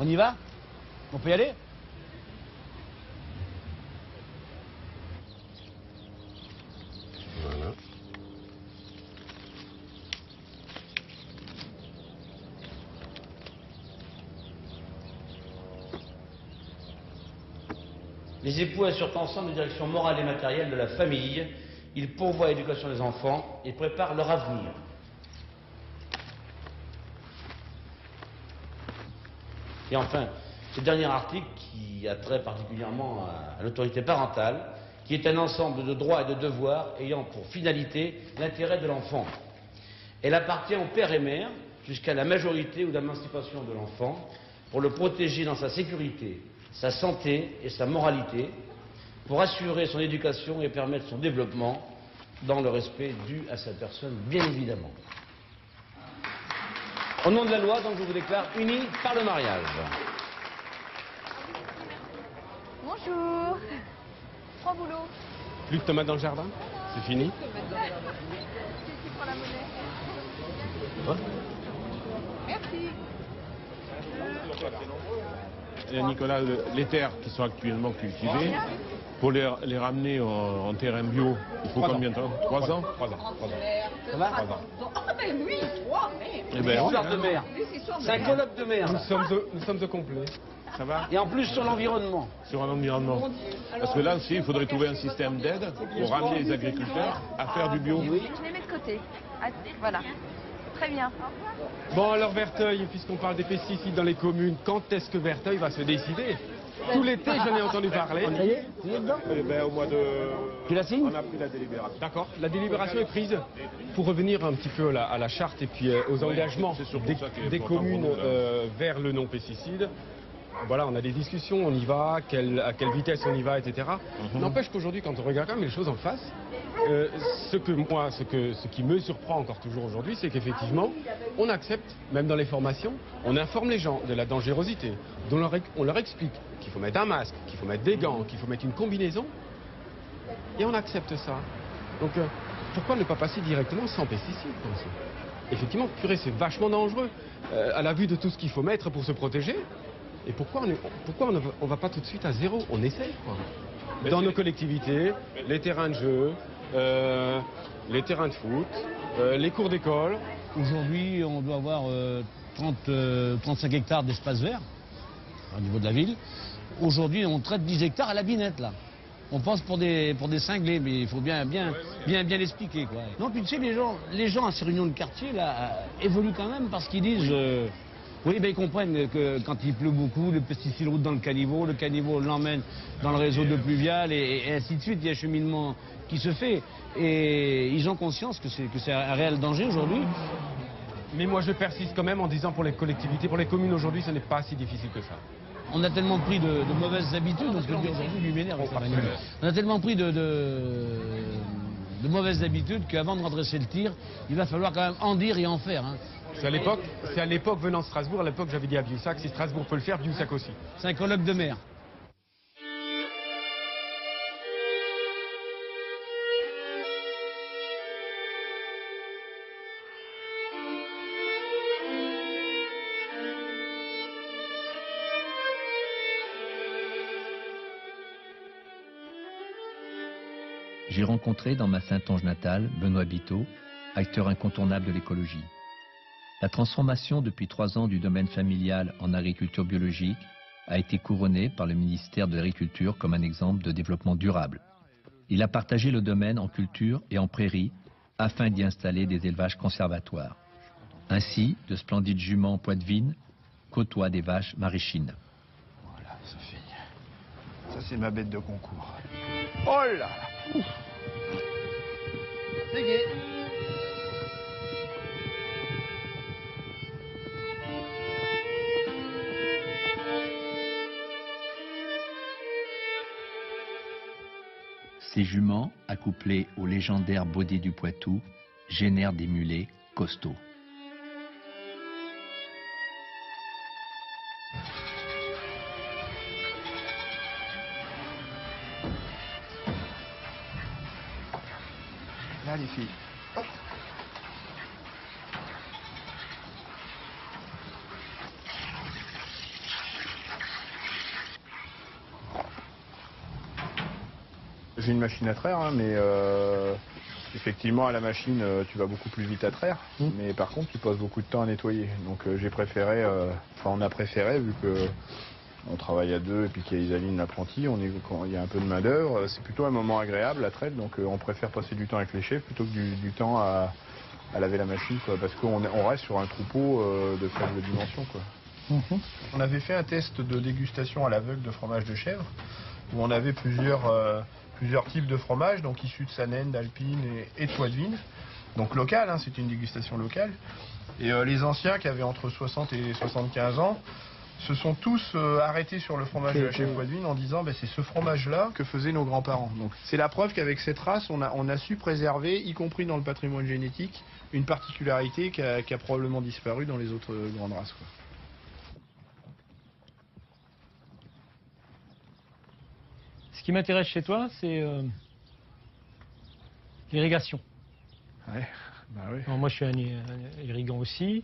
On y va? On peut y aller? Les époux assurent ensemble les directions morales et matérielles de la famille. Ils pourvoient à l'éducation des enfants et préparent leur avenir. Et enfin, ce dernier article qui a trait particulièrement à l'autorité parentale, qui est un ensemble de droits et de devoirs ayant pour finalité l'intérêt de l'enfant. Elle appartient au père et mère jusqu'à la majorité ou l'émancipation de l'enfant pour le protéger dans sa sécurité, sa santé et sa moralité, pour assurer son éducation et permettre son développement dans le respect dû à sa personne, bien évidemment. Au nom de la loi, donc, je vous déclare unis par le mariage. Bonjour. Trois boulots. Plus de tomates dans le jardin? C'est fini? C'est pour la monnaie. Merci. Il y a, Nicolas, les terres qui sont actuellement cultivées, pour les ramener en terrain bio, il faut combien de temps? 3 ans? 3 ans. Ça va? 3 ans. Ah ben oui, 3, mais... C'est histoire de mer. C'est un colloque de mer. Nous sommes au complet. Ça va? Et en plus sur l'environnement. Sur un environnement. Parce que là aussi, il faudrait trouver un système d'aide pour ramener les agriculteurs à faire du bio. Je les mets de côté. Voilà. Très bien. Bon, alors Verteuil, puisqu'on parle des pesticides dans les communes, quand est-ce que Verteuil va se décider? Tout l'été, j'en ai entendu parler. Ça y est, au mois de... Tu la signes? On a pris la délibération. D'accord, la délibération est prise. Pour revenir un petit peu à la charte et puis aux engagements des communes vers le non-pesticide, voilà, on a des discussions, on y va, à quelle vitesse on y va, etc. N'empêche qu'aujourd'hui, quand on regarde quand même les choses en face, ce qui me surprend encore toujours aujourd'hui, c'est qu'effectivement, on accepte, même dans les formations, on informe les gens de la dangerosité, on leur explique qu'il faut mettre un masque, qu'il faut mettre des gants, qu'il faut mettre une combinaison, et on accepte ça. Donc, pourquoi ne pas passer directement sans pesticides? Effectivement, purée, c'est vachement dangereux, à la vue de tout ce qu'il faut mettre pour se protéger. Et pourquoi on va pas tout de suite à zéro? On essaie, quoi. Dans nos collectivités, les terrains de jeu, les terrains de foot, les cours d'école. Aujourd'hui, on doit avoir 35 hectares d'espace vert. au niveau de la ville. Aujourd'hui, on traite 10 hectares à la binette, là. On pense pour des cinglés, mais il faut bien l'expliquer, quoi. Non, puis tu sais, les gens à ces réunions de quartier, là, évoluent quand même parce qu'ils disent... Oui, ben, ils comprennent que quand il pleut beaucoup, le pesticide roule dans le caniveau l'emmène dans le réseau de pluvial, et ainsi de suite, il y a un cheminement qui se fait. Et ils ont conscience que c'est un réel danger aujourd'hui. Mais moi, je persiste quand même en disant pour les collectivités, pour les communes aujourd'hui, ce n'est pas si difficile que ça. On a tellement pris de mauvaises habitudes, donc le aujourd'hui lui m'énerve. On a tellement pris de mauvaises habitudes qu'avant de redresser le tir, il va falloir quand même en dire et en faire, hein. C'est à l'époque venant de Strasbourg, à l'époque j'avais dit à Bioussac, si Strasbourg peut le faire, Bioussac aussi. C'est un colloque de maire. J'ai rencontré dans ma Saintonge natale Benoît Biteau, acteur incontournable de l'écologie. La transformation depuis 3 ans du domaine familial en agriculture biologique a été couronnée par le ministère de l'Agriculture comme un exemple de développement durable. Il a partagé le domaine en culture et en prairies afin d'y installer des élevages conservatoires. Ainsi, de splendides juments poitevines côtoient des vaches maraîchines. Voilà, ça fait... Ça, c'est ma bête de concours. Oh là là! Ouf. C'est gai. Ces juments, accouplés au légendaire baudet du Poitou, génèrent des mulets costauds. Là, les filles. Hop. J'ai une machine à traire, hein, mais effectivement, à la machine, tu vas beaucoup plus vite à traire. Mmh. Mais par contre, tu passes beaucoup de temps à nettoyer. Donc, j'ai préféré, on a préféré, vu que on travaille à deux et puis qu'il y a Isaline l'apprenti, quand il y a un peu de main d'œuvre, c'est plutôt un moment agréable, la traite, donc on préfère passer du temps avec les chefs plutôt que du temps à laver la machine, quoi, parce qu'on reste sur un troupeau de faible dimension, quoi. Mmh. On avait fait un test de dégustation à l'aveugle de fromage de chèvre, où on avait plusieurs types de fromages, donc issus de Sanenne, d'Alpine et de Poitevine, donc local, hein, c'est une dégustation locale. Et les anciens qui avaient entre 60 et 75 ans, se sont tous arrêtés sur le fromage de la chèvre poitevine en disant c'est ce fromage-là que faisaient nos grands-parents. Donc c'est la preuve qu'avec cette race, on a su préserver, y compris dans le patrimoine génétique, une particularité qui a probablement disparu dans les autres grandes races, quoi. Ce qui m'intéresse chez toi, c'est l'irrigation. Ouais, bah oui. Alors, moi, je suis un irrigant aussi.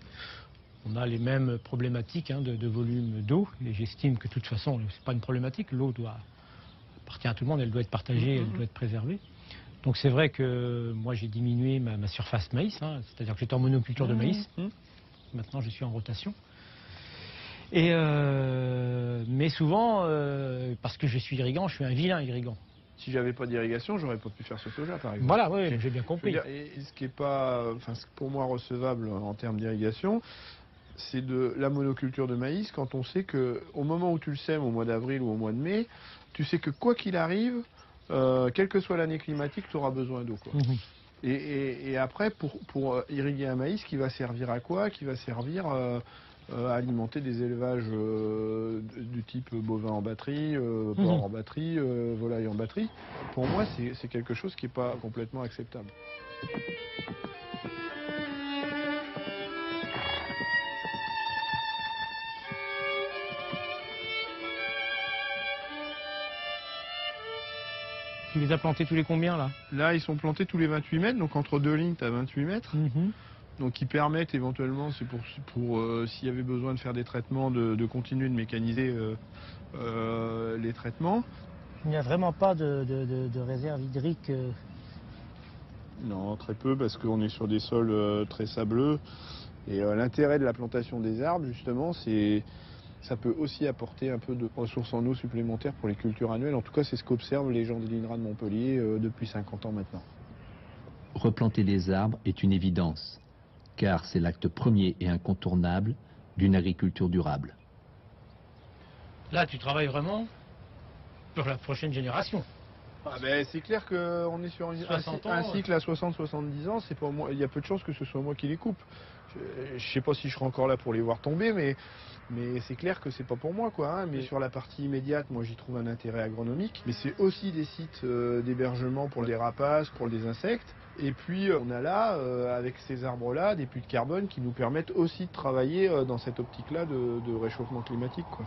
On a les mêmes problématiques, hein, de volume d'eau, et j'estime que de toute façon, ce n'est pas une problématique, l'eau doit appartenir à tout le monde, elle doit être partagée, elle doit être préservée. Donc c'est vrai que moi j'ai diminué ma surface maïs, hein, c'est-à-dire que j'étais en monoculture de maïs, maintenant je suis en rotation. Et mais souvent, parce que je suis irrigant, je suis un vilain irrigant. Si j'avais pas d'irrigation, j'aurais pas pu faire ce soja, par exemple. Voilà, oui, j'ai bien compris. Dire, et ce qui est pas, enfin, pour moi recevable en termes d'irrigation, c'est de la monoculture de maïs quand on sait que au moment où tu le sèmes, au mois d'avril ou au mois de mai, tu sais que quoi qu'il arrive, quelle que soit l'année climatique, tu auras besoin d'eau, quoi. Mmh. Et après, pour irriguer un maïs qui va servir à quoi? Qui va servir à alimenter des élevages du type bovin en batterie, porc en batterie, volaille en batterie. Pour moi, c'est quelque chose qui n'est pas complètement acceptable. Tu les as plantés tous les combien, là? Là, ils sont plantés tous les 28 mètres, donc entre deux lignes, tu as 28 mètres. Mmh. Donc, ils permettent éventuellement, c'est pour s'il y avait besoin de faire des traitements, de continuer de mécaniser les traitements. Il n'y a vraiment pas de réserve hydrique Non, très peu, parce qu'on est sur des sols très sableux. Et l'intérêt de la plantation des arbres, justement, c'est ça peut aussi apporter un peu de ressources en eau supplémentaires pour les cultures annuelles. En tout cas, c'est ce qu'observent les gens de l'INRA de Montpellier depuis 50 ans maintenant. Replanter des arbres est une évidence, car c'est l'acte premier et incontournable d'une agriculture durable. Là, tu travailles vraiment pour la prochaine génération. Ah ben, c'est clair qu'on est sur un cycle à 60-70 ans, c'est pour moi, il y a peu de chances que ce soit moi qui les coupe. Je ne sais pas si je serai encore là pour les voir tomber, mais c'est clair que c'est pas pour moi, quoi. Hein. Mais sur la partie immédiate, moi j'y trouve un intérêt agronomique. Mais c'est aussi des sites d'hébergement pour les rapaces, pour les insectes. Et puis on a là, avec ces arbres-là, des puits de carbone qui nous permettent aussi de travailler dans cette optique-là de réchauffement climatique, quoi.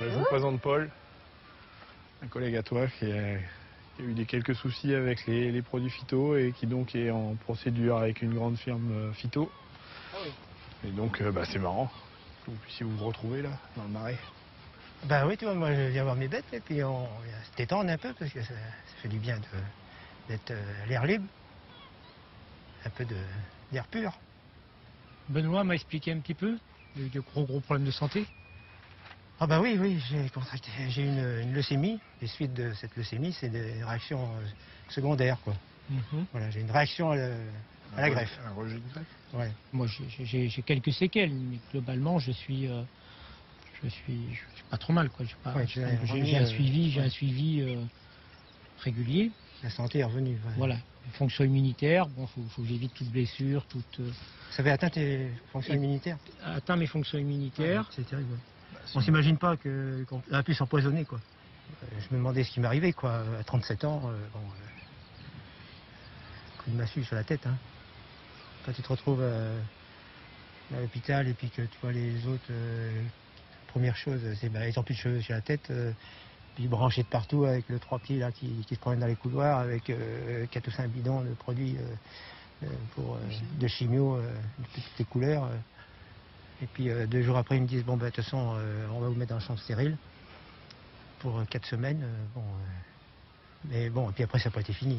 Je vous présente Paul, un collègue à toi qui a eu quelques soucis avec les produits phyto et qui donc est en procédure avec une grande firme phyto. Ah oui. Et donc c'est marrant que vous puissiez vous retrouver là, dans le marais. Ben oui, tu vois, moi je viens voir mes bêtes et puis on se détendre un peu parce que ça fait du bien d'être l'air libre, un peu d'air pur. Benoît m'a expliqué un petit peu, il y a eu de gros problèmes de santé. Ah bah oui, j'ai une leucémie. Les suites de cette leucémie, c'est des réactions secondaires, quoi. Mm-hmm. Voilà, j'ai une réaction à la greffe. Un rejet de greffe. Ouais. Moi, j'ai quelques séquelles, mais globalement, je suis pas trop mal, quoi. J'ai un suivi régulier. La santé est revenue. Ouais. Voilà. Fonction immunitaire, bon, faut que j'évite toute blessure, toute. Ça avait atteint tes fonctions immunitaires. Atteint mes fonctions immunitaires. Ouais, c'est terrible. Ouais. On s'imagine pas qu'on a pu s'empoisonner, quoi. Je me demandais ce qui m'arrivait, quoi. À 37 ans, coup de massue sur la tête, hein. Quand tu te retrouves à l'hôpital et puis que tu vois les autres, première chose, c'est bah, ils ont plus de cheveux sur la tête, puis branchés de partout avec le 3 pieds là qui se promène dans les couloirs avec 4 ou 5 bidons de produits de chimio de toutes les couleurs. Et puis 2 jours après, ils me disent, bon, ben, de toute façon, on va vous mettre dans un champ stérile pour 4 semaines. Mais bon, et puis après, ça n'a pas été fini.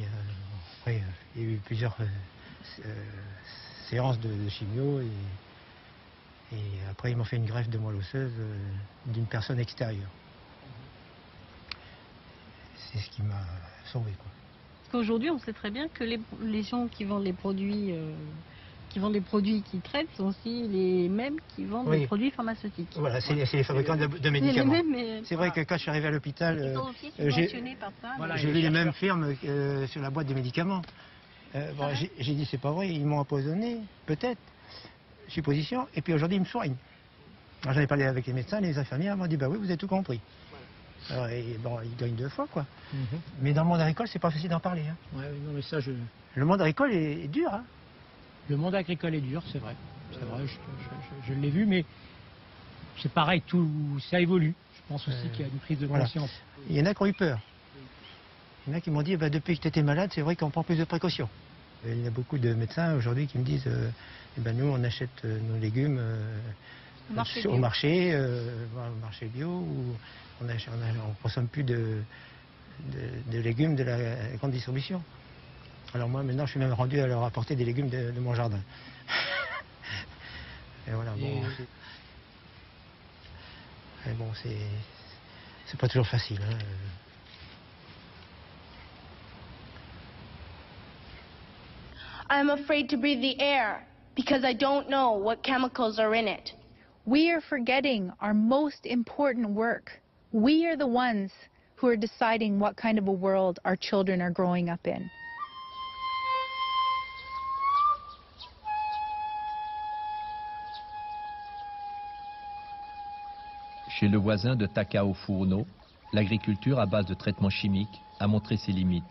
Après, il y a eu plusieurs séances de chimio. Et après, ils m'ont fait une greffe de moelle osseuse d'une personne extérieure. C'est ce qui m'a sauvé, quoi. Parce qu'aujourd'hui, on sait très bien que les gens qui vendent les produits... qui vendent des produits qui traitent sont aussi les mêmes qui vendent des produits pharmaceutiques. Voilà, c'est les fabricants de médicaments. C'est vrai que quand je suis arrivé à l'hôpital, j'ai vu les mêmes firmes sur la boîte des médicaments. J'ai dit, c'est pas vrai, ils m'ont empoisonné, peut-être, supposition, et puis aujourd'hui, ils me soignent. J'en ai parlé avec les médecins, les infirmières m'ont dit, bah oui, vous avez tout compris. Alors, ils gagnent 2 fois, quoi. Mm-hmm. Mais dans le monde agricole, c'est pas facile d'en parler. Hein. Ouais, non, mais ça, le monde agricole est dur, hein. Le monde agricole est dur, c'est vrai. C'est vrai, je l'ai vu, mais c'est pareil, tout ça évolue. Je pense aussi qu'il y a une prise de conscience. Voilà. Il y en a qui ont eu peur. Il y en a qui m'ont dit, bah, depuis que tu étais malade, c'est vrai qu'on prend plus de précautions. Et il y a beaucoup de médecins aujourd'hui qui me disent, eh ben, nous, on achète nos légumes au marché, au marché bio, où on ne consomme plus de légumes de la grande distribution. Alors moi, maintenant, je suis même rendu à leur apporter des légumes de mon jardin. Et voilà, bon... Et bon, c'est pas toujours facile, hein. I'm afraid to breathe the air because I don't know what chemicals are in it. We are forgetting our most important work. We are the ones who are deciding what kind of a world our children are growing up in. Chez le voisin de Takao Furuno, l'agriculture à base de traitements chimiques a montré ses limites.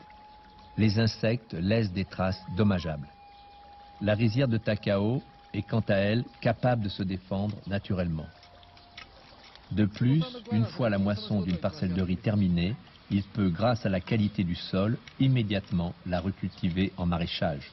Les insectes laissent des traces dommageables. La rizière de Takao est quant à elle capable de se défendre naturellement. De plus, une fois la moisson d'une parcelle de riz terminée, il peut, grâce à la qualité du sol, immédiatement la recultiver en maraîchage.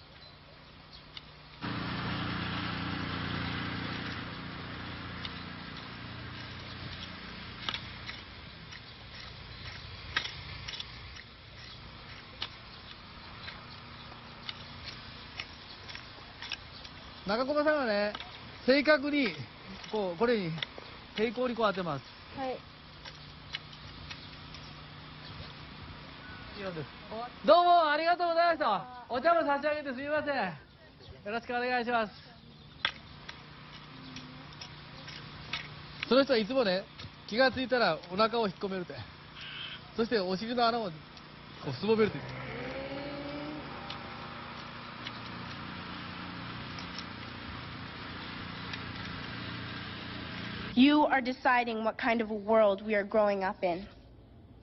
中込さんはね、正確にこうこれに平行にこう当てます。はい。どうもありがとうございました。お茶も差し上げてすみません。よろしくお願いします。その人はいつもね、気がついたらお腹を引っ込めるって、そしてお尻の穴をこうすぼめるって。 You are deciding what kind of a world we are growing up in.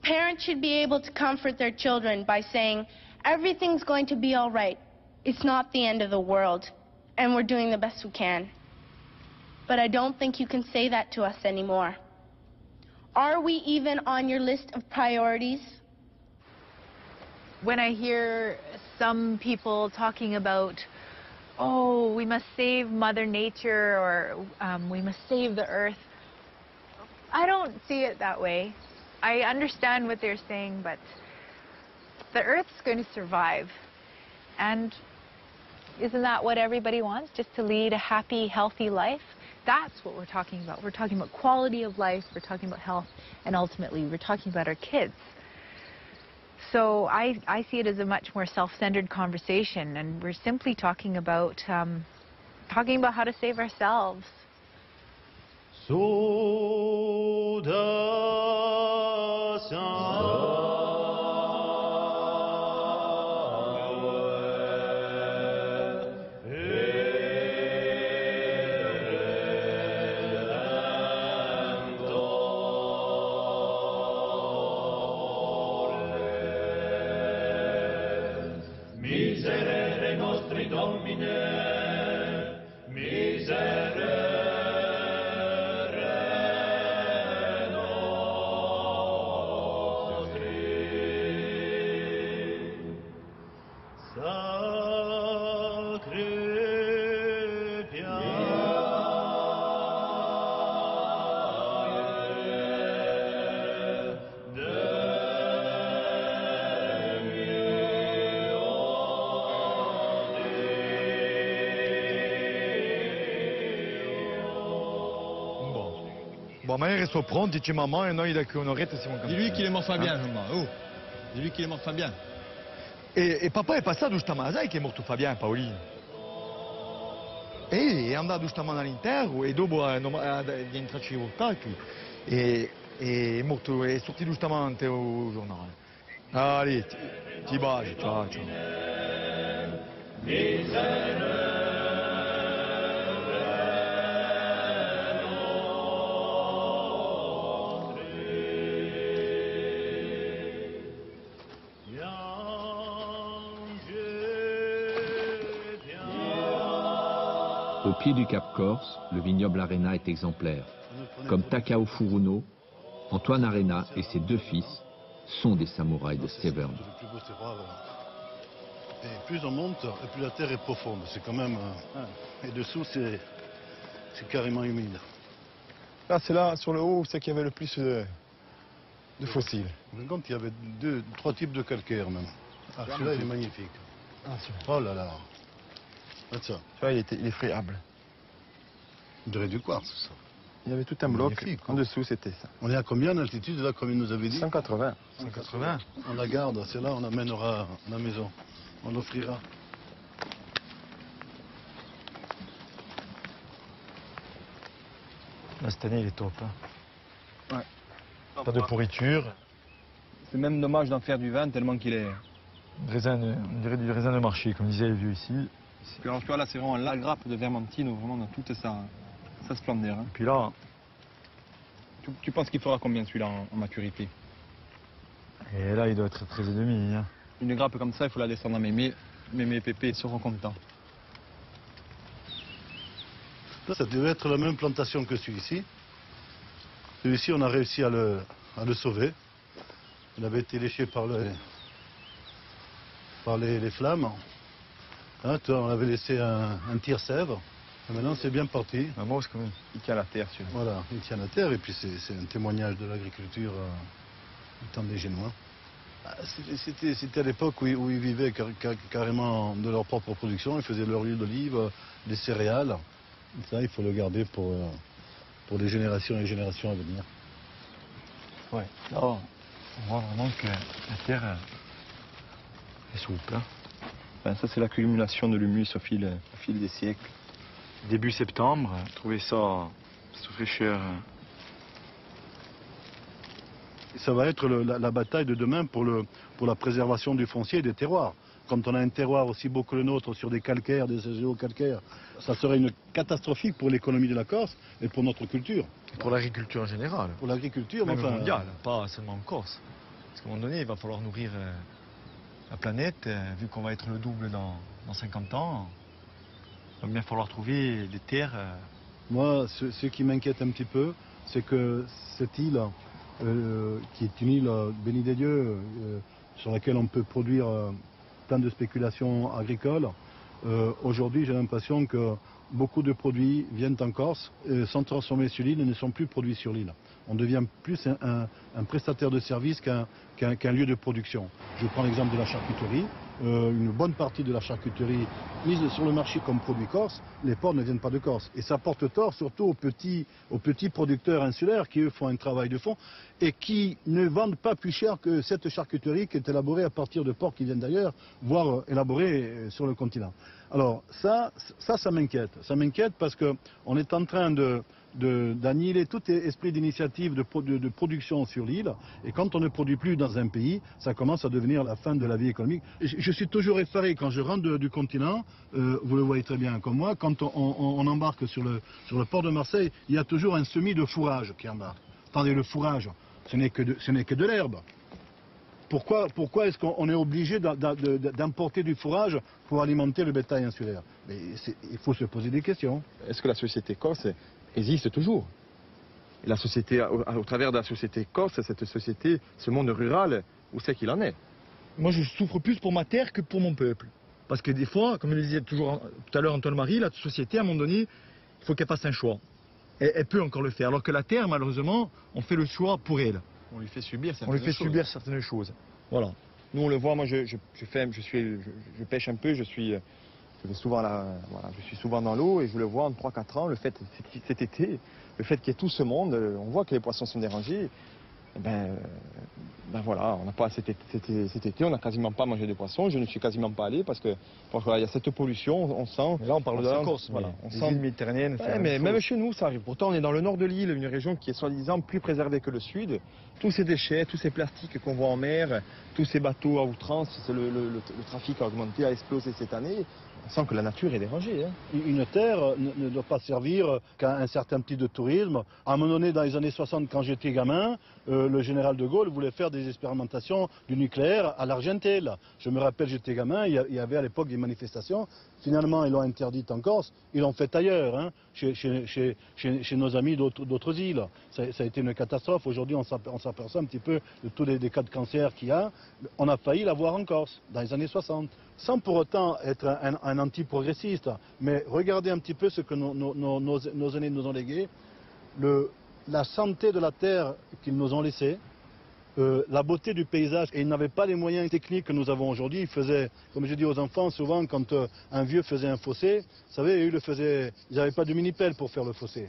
Parents should be able to comfort their children by saying, everything's going to be all right. It's not the end of the world, and we're doing the best we can. But I don't think you can say that to us anymore. Are we even on your list of priorities? When I hear some people talking about, oh, we must save Mother Nature, or we must save the earth, I don't see it that way. I understand what they're saying, but the earth's going to survive. And isn't that what everybody wants? Just to lead a happy, healthy life? That's what we're talking about. We're talking about quality of life, we're talking about health, and ultimately we're talking about our kids. So I see it as a much more self-centered conversation, and we're simply talking about how to save ourselves. Ma mère est soprano, dit maman, et non, il a qu'une oreille, c'est mon candidat. Dis-lui qu'il est mort Fabien, oh. Dis-lui qu'il est mort Fabien. Et papa est passé à Dustamazai, qui est mort tout Fabien, Paoli. Et anda Dustaman à l'intérieur, et dopo di entrarci au tac, et mort, et sorti Dustaman au journal. Allez, ti baci, ciao, ciao. Au pied du Cap Corse, le vignoble Arena est exemplaire. Comme Takao Furuno, Antoine Arena et ses deux fils sont des samouraïs de Severn. Et plus on monte, et plus la terre est profonde. C'est quand même... Et dessous, c'est carrément humide. Là, c'est là, sur le haut, c'est qu'il y avait le plus de fossiles. Je me rends compte qu'il y avait trois types de calcaire, même. Ah, celui-là, il est magnifique. Ah, oh là là. Tu vois, il est friable. Il dirait du quartz, ça. Il y avait tout un bloc. En dessous, c'était ça. On est à combien d'altitude, là, comme il nous avait dit? 180. 180. On la garde, c'est là, on l'amènera à la maison. On l'offrira. Là, cette année, il est top. Hein. Ouais. Pas de pourriture. C'est même dommage d'en faire du vin, tellement qu'il est... on dirait du raisin de marché, comme disaient les vieux ici. Puis alors, tu vois, là, c'est vraiment la grappe de Vermentino, vraiment dans toute sa splendeur. Hein. Et puis là... Tu penses qu'il fera combien, celui-là, en maturité? Et là, il doit être 13,5. Hein. Une grappe comme ça, il faut la descendre à Mémé. Mémé et Pépé seront contents. Là, ça devait être la même plantation que celui-ci. Celui-ci, on a réussi à le sauver. Il avait été léché par les flammes. Hein, toi, on avait laissé un tire-sèvre, maintenant c'est bien parti. Un mousse, quand même. Il tient la terre, celui-là. Voilà, il tient la terre, et puis c'est un témoignage de l'agriculture du temps des Génois. C'était à l'époque où ils vivaient carrément de leur propre production. Ils faisaient leur huile d'olive, des céréales. Ça, il faut le garder pour les générations et les générations à venir. Ouais. Alors, on voit vraiment que la terre est souple. Hein. Ben, ça, c'est l'accumulation de l'humus au fil des siècles. Début septembre, trouver ça sous fraîcheur. Ça va être la bataille de demain pour la préservation du foncier et des terroirs. Quand on a un terroir aussi beau que le nôtre sur des calcaires, des géocalcaires, ça serait une catastrophique pour l'économie de la Corse et pour notre culture. Et pour l'agriculture en général. Pour l'agriculture, enfin... mondiale, pas seulement en Corse. Parce qu'à un moment donné, il va falloir nourrir la planète. Vu qu'on va être le double dans 50 ans, il va bien falloir trouver des terres. Moi, ce qui m'inquiète un petit peu, c'est que cette île... qui est une île bénie des dieux, sur laquelle on peut produire plein de spéculations agricoles. Aujourd'hui, j'ai l'impression que beaucoup de produits viennent en Corse, sont transformés sur l'île et ne sont plus produits sur l'île. On devient plus un prestataire de service qu'un lieu de production. Je prends l'exemple de la charcuterie. Une bonne partie de la charcuterie mise sur le marché comme produit corse, les porcs ne viennent pas de Corse. Et ça porte tort surtout aux petits producteurs insulaires qui, eux, font un travail de fond et qui ne vendent pas plus cher que cette charcuterie qui est élaborée à partir de porcs qui viennent d'ailleurs, voire élaborée sur le continent. Alors ça m'inquiète. Ça m'inquiète parce qu'on est en train d'annihiler tout esprit d'initiative de production sur l'île. Et quand on ne produit plus dans un pays, ça commence à devenir la fin de la vie économique. Je suis toujours effaré quand je rentre du continent, vous le voyez très bien comme moi, quand on embarque sur le port de Marseille, il y a toujours un semis de fourrage qui embarque. Attendez, le fourrage, ce n'est que de l'herbe. Pourquoi est-ce qu'on est obligé d'importer du fourrage pour alimenter le bétail insulaire? Mais il faut se poser des questions. Est-ce que la société corse existe toujours? Et la société, au travers de la société corse, cette société, ce monde rural, où c'est qu'il en est? Moi, je souffre plus pour ma terre que pour mon peuple. Parce que des fois, comme le disait toujours tout à l'heure Antoine-Marie, la société, à un moment donné, il faut qu'elle fasse un choix. Elle peut encore le faire. Alors que la terre, malheureusement, on fait le choix pour elle. On lui fait subir certaines choses. Voilà. Nous, on le voit, moi, je pêche un peu, je suis souvent dans l'eau et je le vois en 3-4 ans, cet été, le fait qu'il y ait tout ce monde, on voit que les poissons sont dérangés. Ben voilà, on n'a pas cet été, on n'a quasiment pas mangé de poissons, je ne suis quasiment pas allé parce qu'il y a cette pollution, on sent... Là, on parle de la Corse, voilà. Les îles méditerranéennes... Ouais, mais même chez nous, ça arrive. Pourtant, on est dans le nord de l'île, une région qui est soi-disant plus préservée que le sud. Tous ces déchets, tous ces plastiques qu'on voit en mer, tous ces bateaux à outrance, le trafic a augmenté, a explosé cette année. On sent que la nature est dérangée. Hein. Une terre ne doit pas servir qu'à un certain type de tourisme. À un moment donné, dans les années 60, quand j'étais gamin, le général de Gaulle voulait faire des expérimentations du nucléaire à l'Argenteuil. Je me rappelle, j'étais gamin, il y avait à l'époque des manifestations. Finalement, ils l'ont interdite en Corse, ils l'ont fait ailleurs, hein, chez nos amis d'autres îles. Ça a été une catastrophe. Aujourd'hui, on s'aperçoit un petit peu de tous les cas de cancer qu'il y a. On a failli l'avoir en Corse, dans les années 60. Sans pour autant être un anti-progressiste, mais regardez un petit peu ce que nos aînés nous ont légué, la santé de la terre qu'ils nous ont laissée, la beauté du paysage, et ils n'avaient pas les moyens techniques que nous avons aujourd'hui. Ils faisaient, comme je dis aux enfants, souvent quand un vieux faisait un fossé, vous savez, ils n'avaient pas de mini-pelle pour faire le fossé.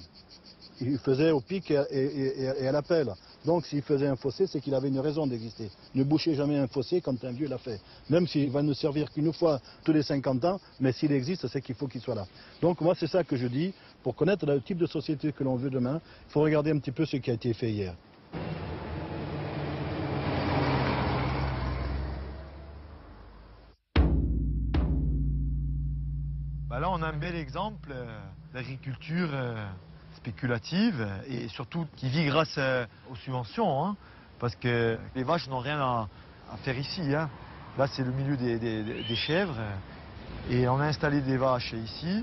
Ils faisaient au pic et à la pelle. Donc s'il faisait un fossé, c'est qu'il avait une raison d'exister. Ne bouchez jamais un fossé quand un vieux l'a fait. Même s'il va ne servir qu'une fois tous les 50 ans, mais s'il existe, c'est qu'il faut qu'il soit là. Donc moi, c'est ça que je dis. Pour connaître le type de société que l'on veut demain, il faut regarder un petit peu ce qui a été fait hier. Là, on a un bel exemple d'agriculture spéculative et surtout qui vit grâce aux subventions, hein, parce que les vaches n'ont rien à faire ici. Hein. Là, c'est le milieu des chèvres et on a installé des vaches ici,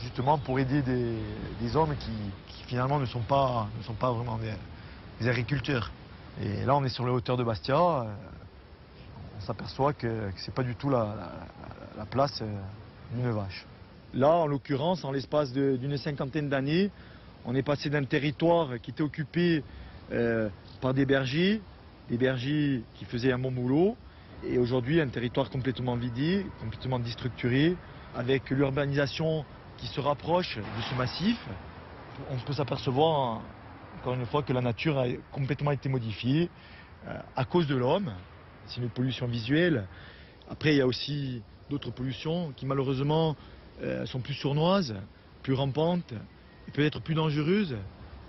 justement pour aider des hommes qui finalement ne sont pas vraiment des agriculteurs. Et là, on est sur les hauteurs de Bastia, on s'aperçoit que c'est pas du tout la place... une vache. Là, en l'occurrence, en l'espace d'une cinquantaine d'années, on est passé d'un territoire qui était occupé par des bergers les bergers qui faisaient un bon boulot. Et aujourd'hui, un territoire complètement vidé, complètement déstructuré, avec l'urbanisation qui se rapproche de ce massif. On peut s'apercevoir, encore une fois, que la nature a complètement été modifiée à cause de l'homme. C'est une pollution visuelle. Après, il y a aussi d'autres pollutions qui, malheureusement, sont plus sournoises, plus rampantes, et peut-être plus dangereuses,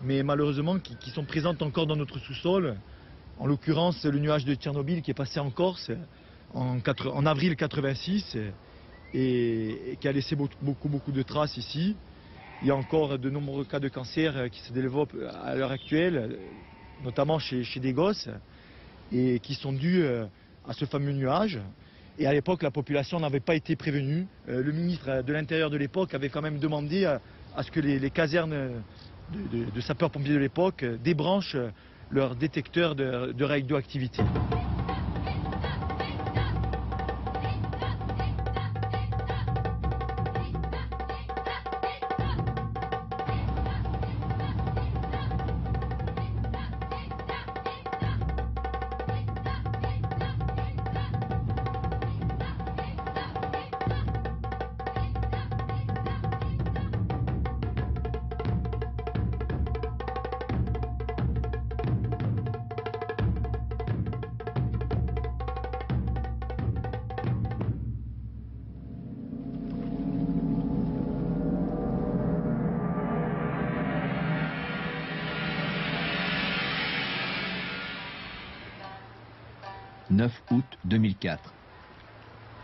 mais malheureusement qui sont présentes encore dans notre sous-sol. En l'occurrence, le nuage de Tchernobyl qui est passé en Corse en avril 86 et qui a laissé beaucoup de traces ici. Il y a encore de nombreux cas de cancer qui se développent à l'heure actuelle, notamment chez des gosses, et qui sont dus à ce fameux nuage. Et à l'époque, la population n'avait pas été prévenue. Le ministre de l'Intérieur de l'époque avait quand même demandé à ce que les casernes de sapeurs-pompiers de l'époque débranchent leur détecteur de radioactivité.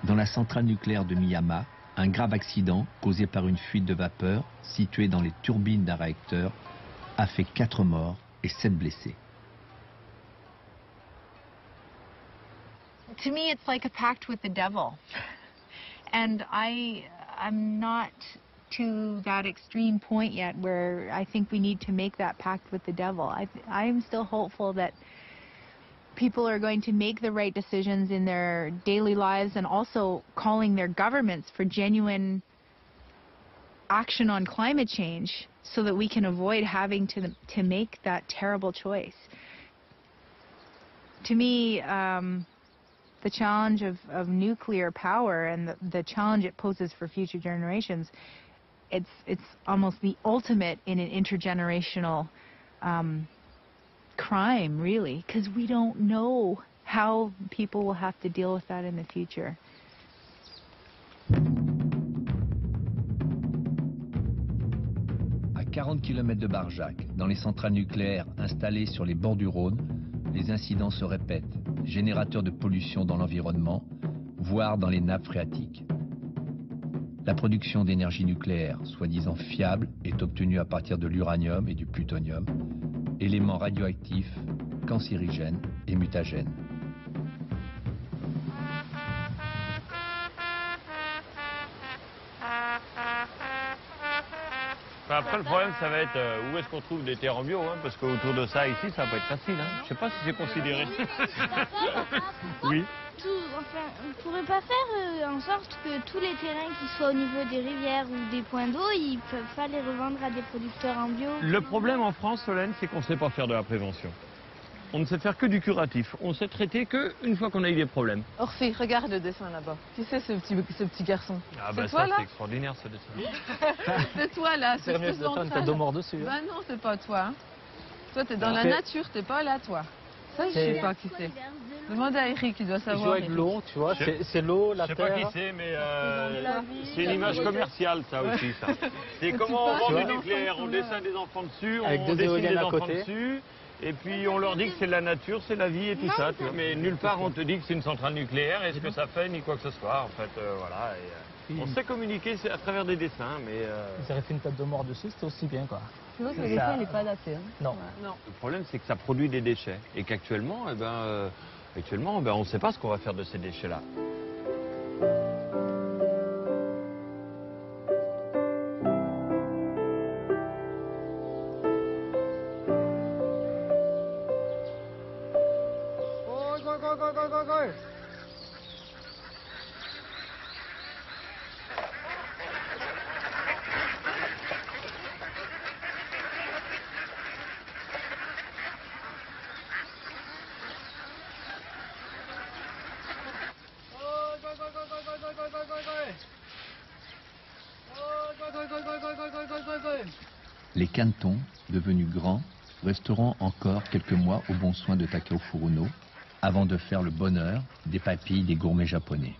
Dans la centrale nucléaire de Miyama, un grave accident causé par une fuite de vapeur située dans les turbines d'un réacteur a fait 4 morts et 7 blessés. To me, it's like a pact with the devil. And I'm not to that extreme point yet where I think we need to make that pact with the devil. I'm still hopeful that people are going to make the right decisions in their daily lives and also calling their governments for genuine action on climate change so that we can avoid having to make that terrible choice. To me, the challenge of nuclear power and the challenge it poses for future generations, it's almost the ultimate in an intergenerational crime, really, because we don't know how people will have to deal with that in the future. À 40 km de Barjac, dans les centrales nucléaires installées sur les bords du Rhône, les incidents se répètent, générateurs de pollution dans l'environnement, voire dans les nappes phréatiques. La production d'énergie nucléaire, soi-disant fiable, est obtenue à partir de l'uranium et du plutonium, éléments radioactifs, cancérigènes et mutagènes. Enfin, après, le problème, ça va être où est-ce qu'on trouve des terres en bio, hein, parce qu'autour de ça, ici, ça va pas être facile. Hein. Je sais pas si c'est considéré. Oui. Enfin, on ne pourrait pas faire en sorte que tous les terrains qui soient au niveau des rivières ou des points d'eau, ils ne peuvent pas les revendre à des producteurs en bio. Le problème en France, Solène, c'est qu'on ne sait pas faire de la prévention. On ne sait faire que du curatif. On sait traiter qu'une fois qu'on a eu des problèmes. Orphée, regarde le dessin là-bas. Tu sais, ce petit garçon. Ah bah ça, c'est extraordinaire, ce dessin. C'est toi, là. C'est mieux de t'as deux morts dessus. Bah non, c'est pas toi. Hein. Toi, t'es dans la nature, t'es pas là, toi. Ça, je sais pas qui c'est. Demande à Eric, il doit savoir. Il joue avec l'eau, tu vois, c'est l'eau, la terre. Je sais pas qui c'est, mais c'est une image commerciale, ça aussi. Ça. C'est comment on vend du nucléaire, on dessine des enfants dessus, on dessine des enfants dessus, et puis on leur dit que c'est la nature, c'est la vie et tout ça. Mais nulle part on te dit que c'est une centrale nucléaire, et ce que ça fait, ni quoi que ce soit, en fait, voilà. On sait communiquer à travers des dessins, mais... Ils auraient fait une table de mort dessus, c'était aussi bien, quoi. Le dessin n'est pas adapté. Non. Le problème, c'est que ça produit des déchets, et qu'actuellement, Actuellement, on ne sait pas ce qu'on va faire de ces déchets-là. les cantons, devenus grands, resteront encore quelques mois aux bons soins de Takao Furuno, avant de faire le bonheur des papilles des gourmets japonais.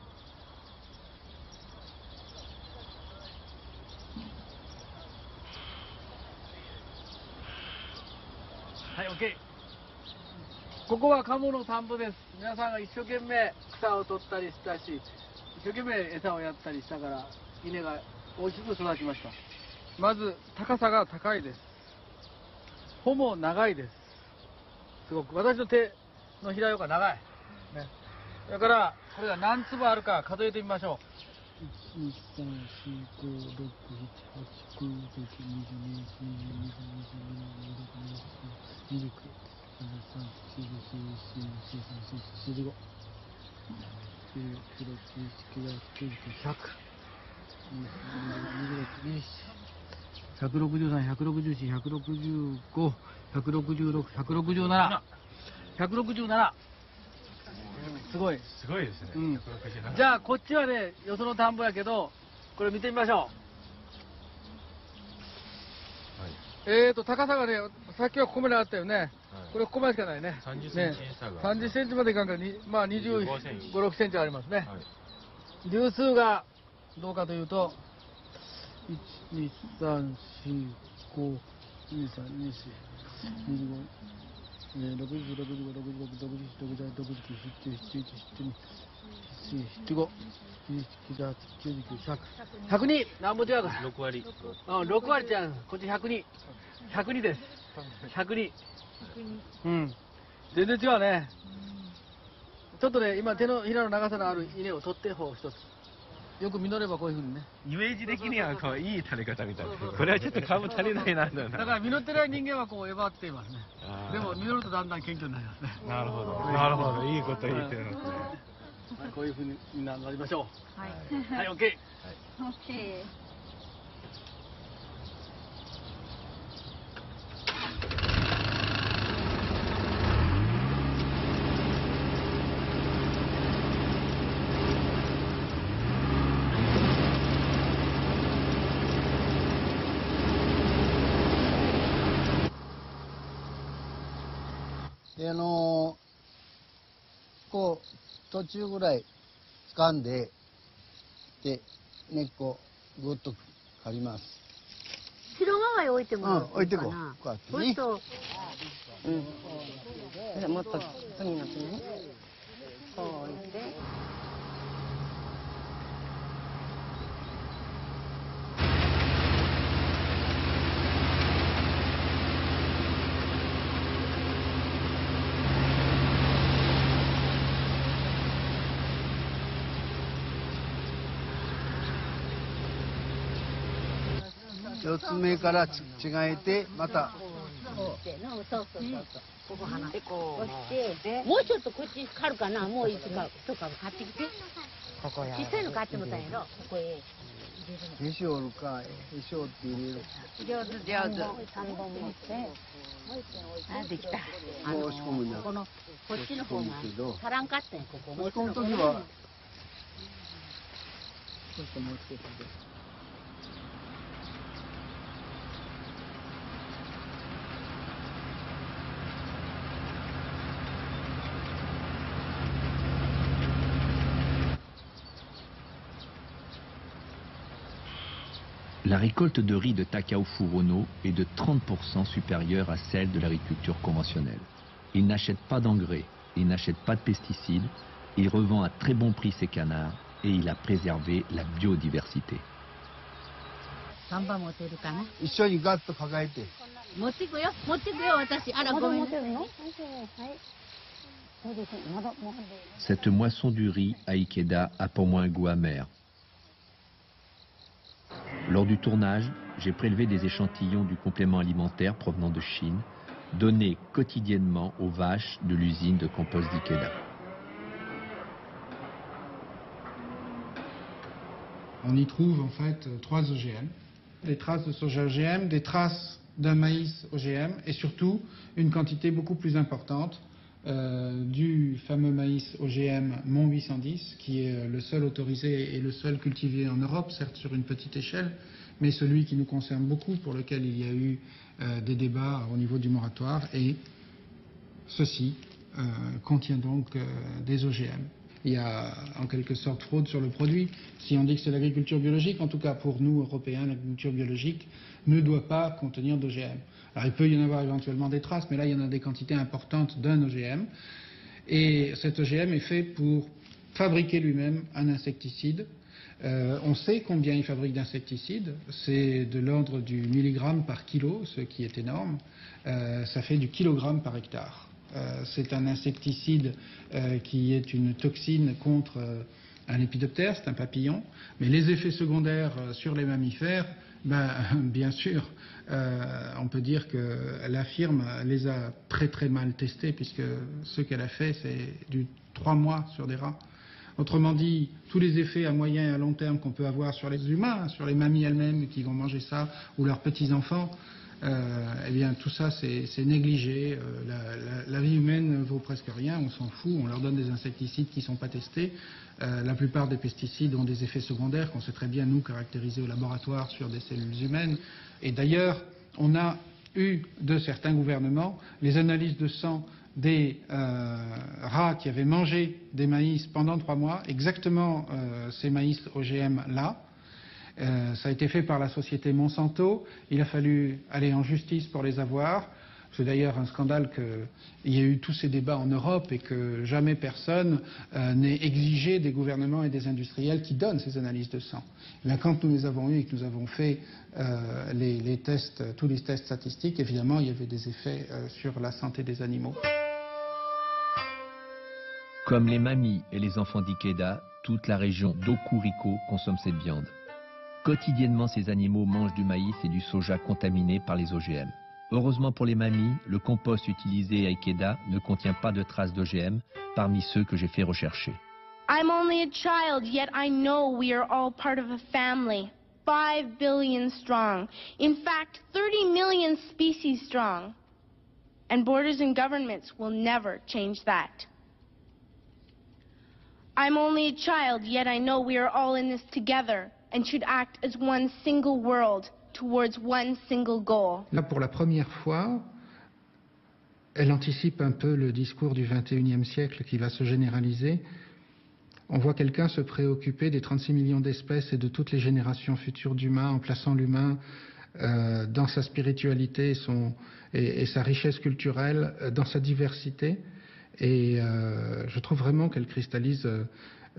La récolte de riz de Takao Furuno est de 30% supérieure à celle de l'agriculture conventionnelle. Il n'achète pas d'engrais, il n'achète pas de pesticides, il revend à très bon prix ses canards et il a préservé la biodiversité. Cette moisson du riz à Ikeda a pour moi un goût amer. Lors du tournage, j'ai prélevé des échantillons du complément alimentaire provenant de Chine, donnés quotidiennement aux vaches de l'usine de compost d'Ikeda. On y trouve en fait 3 OGM, des traces de soja OGM, des traces d'un maïs OGM et surtout une quantité beaucoup plus importante du fameux maïs OGM Mont 810, qui est le seul autorisé et le seul cultivé en Europe, certes sur une petite échelle, mais celui qui nous concerne beaucoup, pour lequel il y a eu des débats au niveau du moratoire, et ceci contient donc des OGM. Il y a en quelque sorte fraude sur le produit. Si on dit que c'est l'agriculture biologique, en tout cas pour nous, Européens, l'agriculture biologique ne doit pas contenir d'OGM. Alors il peut y en avoir éventuellement des traces, mais là il y en a des quantités importantes d'un OGM. Et cet OGM est fait pour fabriquer lui-même un insecticide. On sait combien il fabrique d'insecticides. C'est de l'ordre du milligramme par kilo, ce qui est énorme. Ça fait du kilogramme par hectare. C'est un insecticide qui est une toxine contre un lépidoptère, c'est un papillon. Mais les effets secondaires sur les mammifères, ben, bien sûr, on peut dire que la firme les a très très mal testés, puisque ce qu'elle a fait, c'est du 3 mois sur des rats. Autrement dit, tous les effets à moyen et à long terme qu'on peut avoir sur les humains, sur les mamies elles-mêmes qui vont manger ça, ou leurs petits-enfants, eh bien tout ça c'est négligé. La vie humaine ne vaut presque rien, on s'en fout, on leur donne des insecticides qui ne sont pas testés. La plupart des pesticides ont des effets secondaires qu'on sait très bien, nous, caractériser au laboratoire sur des cellules humaines. Et d'ailleurs, on a eu de certains gouvernements les analyses de sang des rats qui avaient mangé des maïs pendant 3 mois, exactement ces maïs OGM-là. Ça a été fait par la société Monsanto. Il a fallu aller en justice pour les avoir. C'est d'ailleurs un scandale qu'il y ait eu tous ces débats en Europe et que jamais personne n'ait exigé des gouvernements et des industriels qui donnent ces analyses de sang. Là, quand nous les avons eues et que nous avons fait les tests, tous les tests statistiques, évidemment, il y avait des effets sur la santé des animaux. Comme les mamies et les enfants d'Ikeda, toute la région d'Okuriko consomme cette viande. Quotidiennement, ces animaux mangent du maïs et du soja contaminés par les OGM. Heureusement pour les mamies, le compost utilisé à Ikeda ne contient pas de traces d'OGM parmi ceux que j'ai fait rechercher. I'm only a child, yet I know we are all part of a family, 5 billion strong, in fact 30 million species strong. And borders and governments will never change that. I'm only a child, yet I know we are all in this together. And should act as one single world towards one single goal. Là, pour la première fois, elle anticipe un peu le discours du 21e siècle qui va se généraliser. On voit quelqu'un se préoccuper des 36 millions d'espèces et de toutes les générations futures d'humains, en plaçant l'humain dans sa spiritualité et sa richesse culturelle, dans sa diversité. Et je trouve vraiment qu'elle cristallise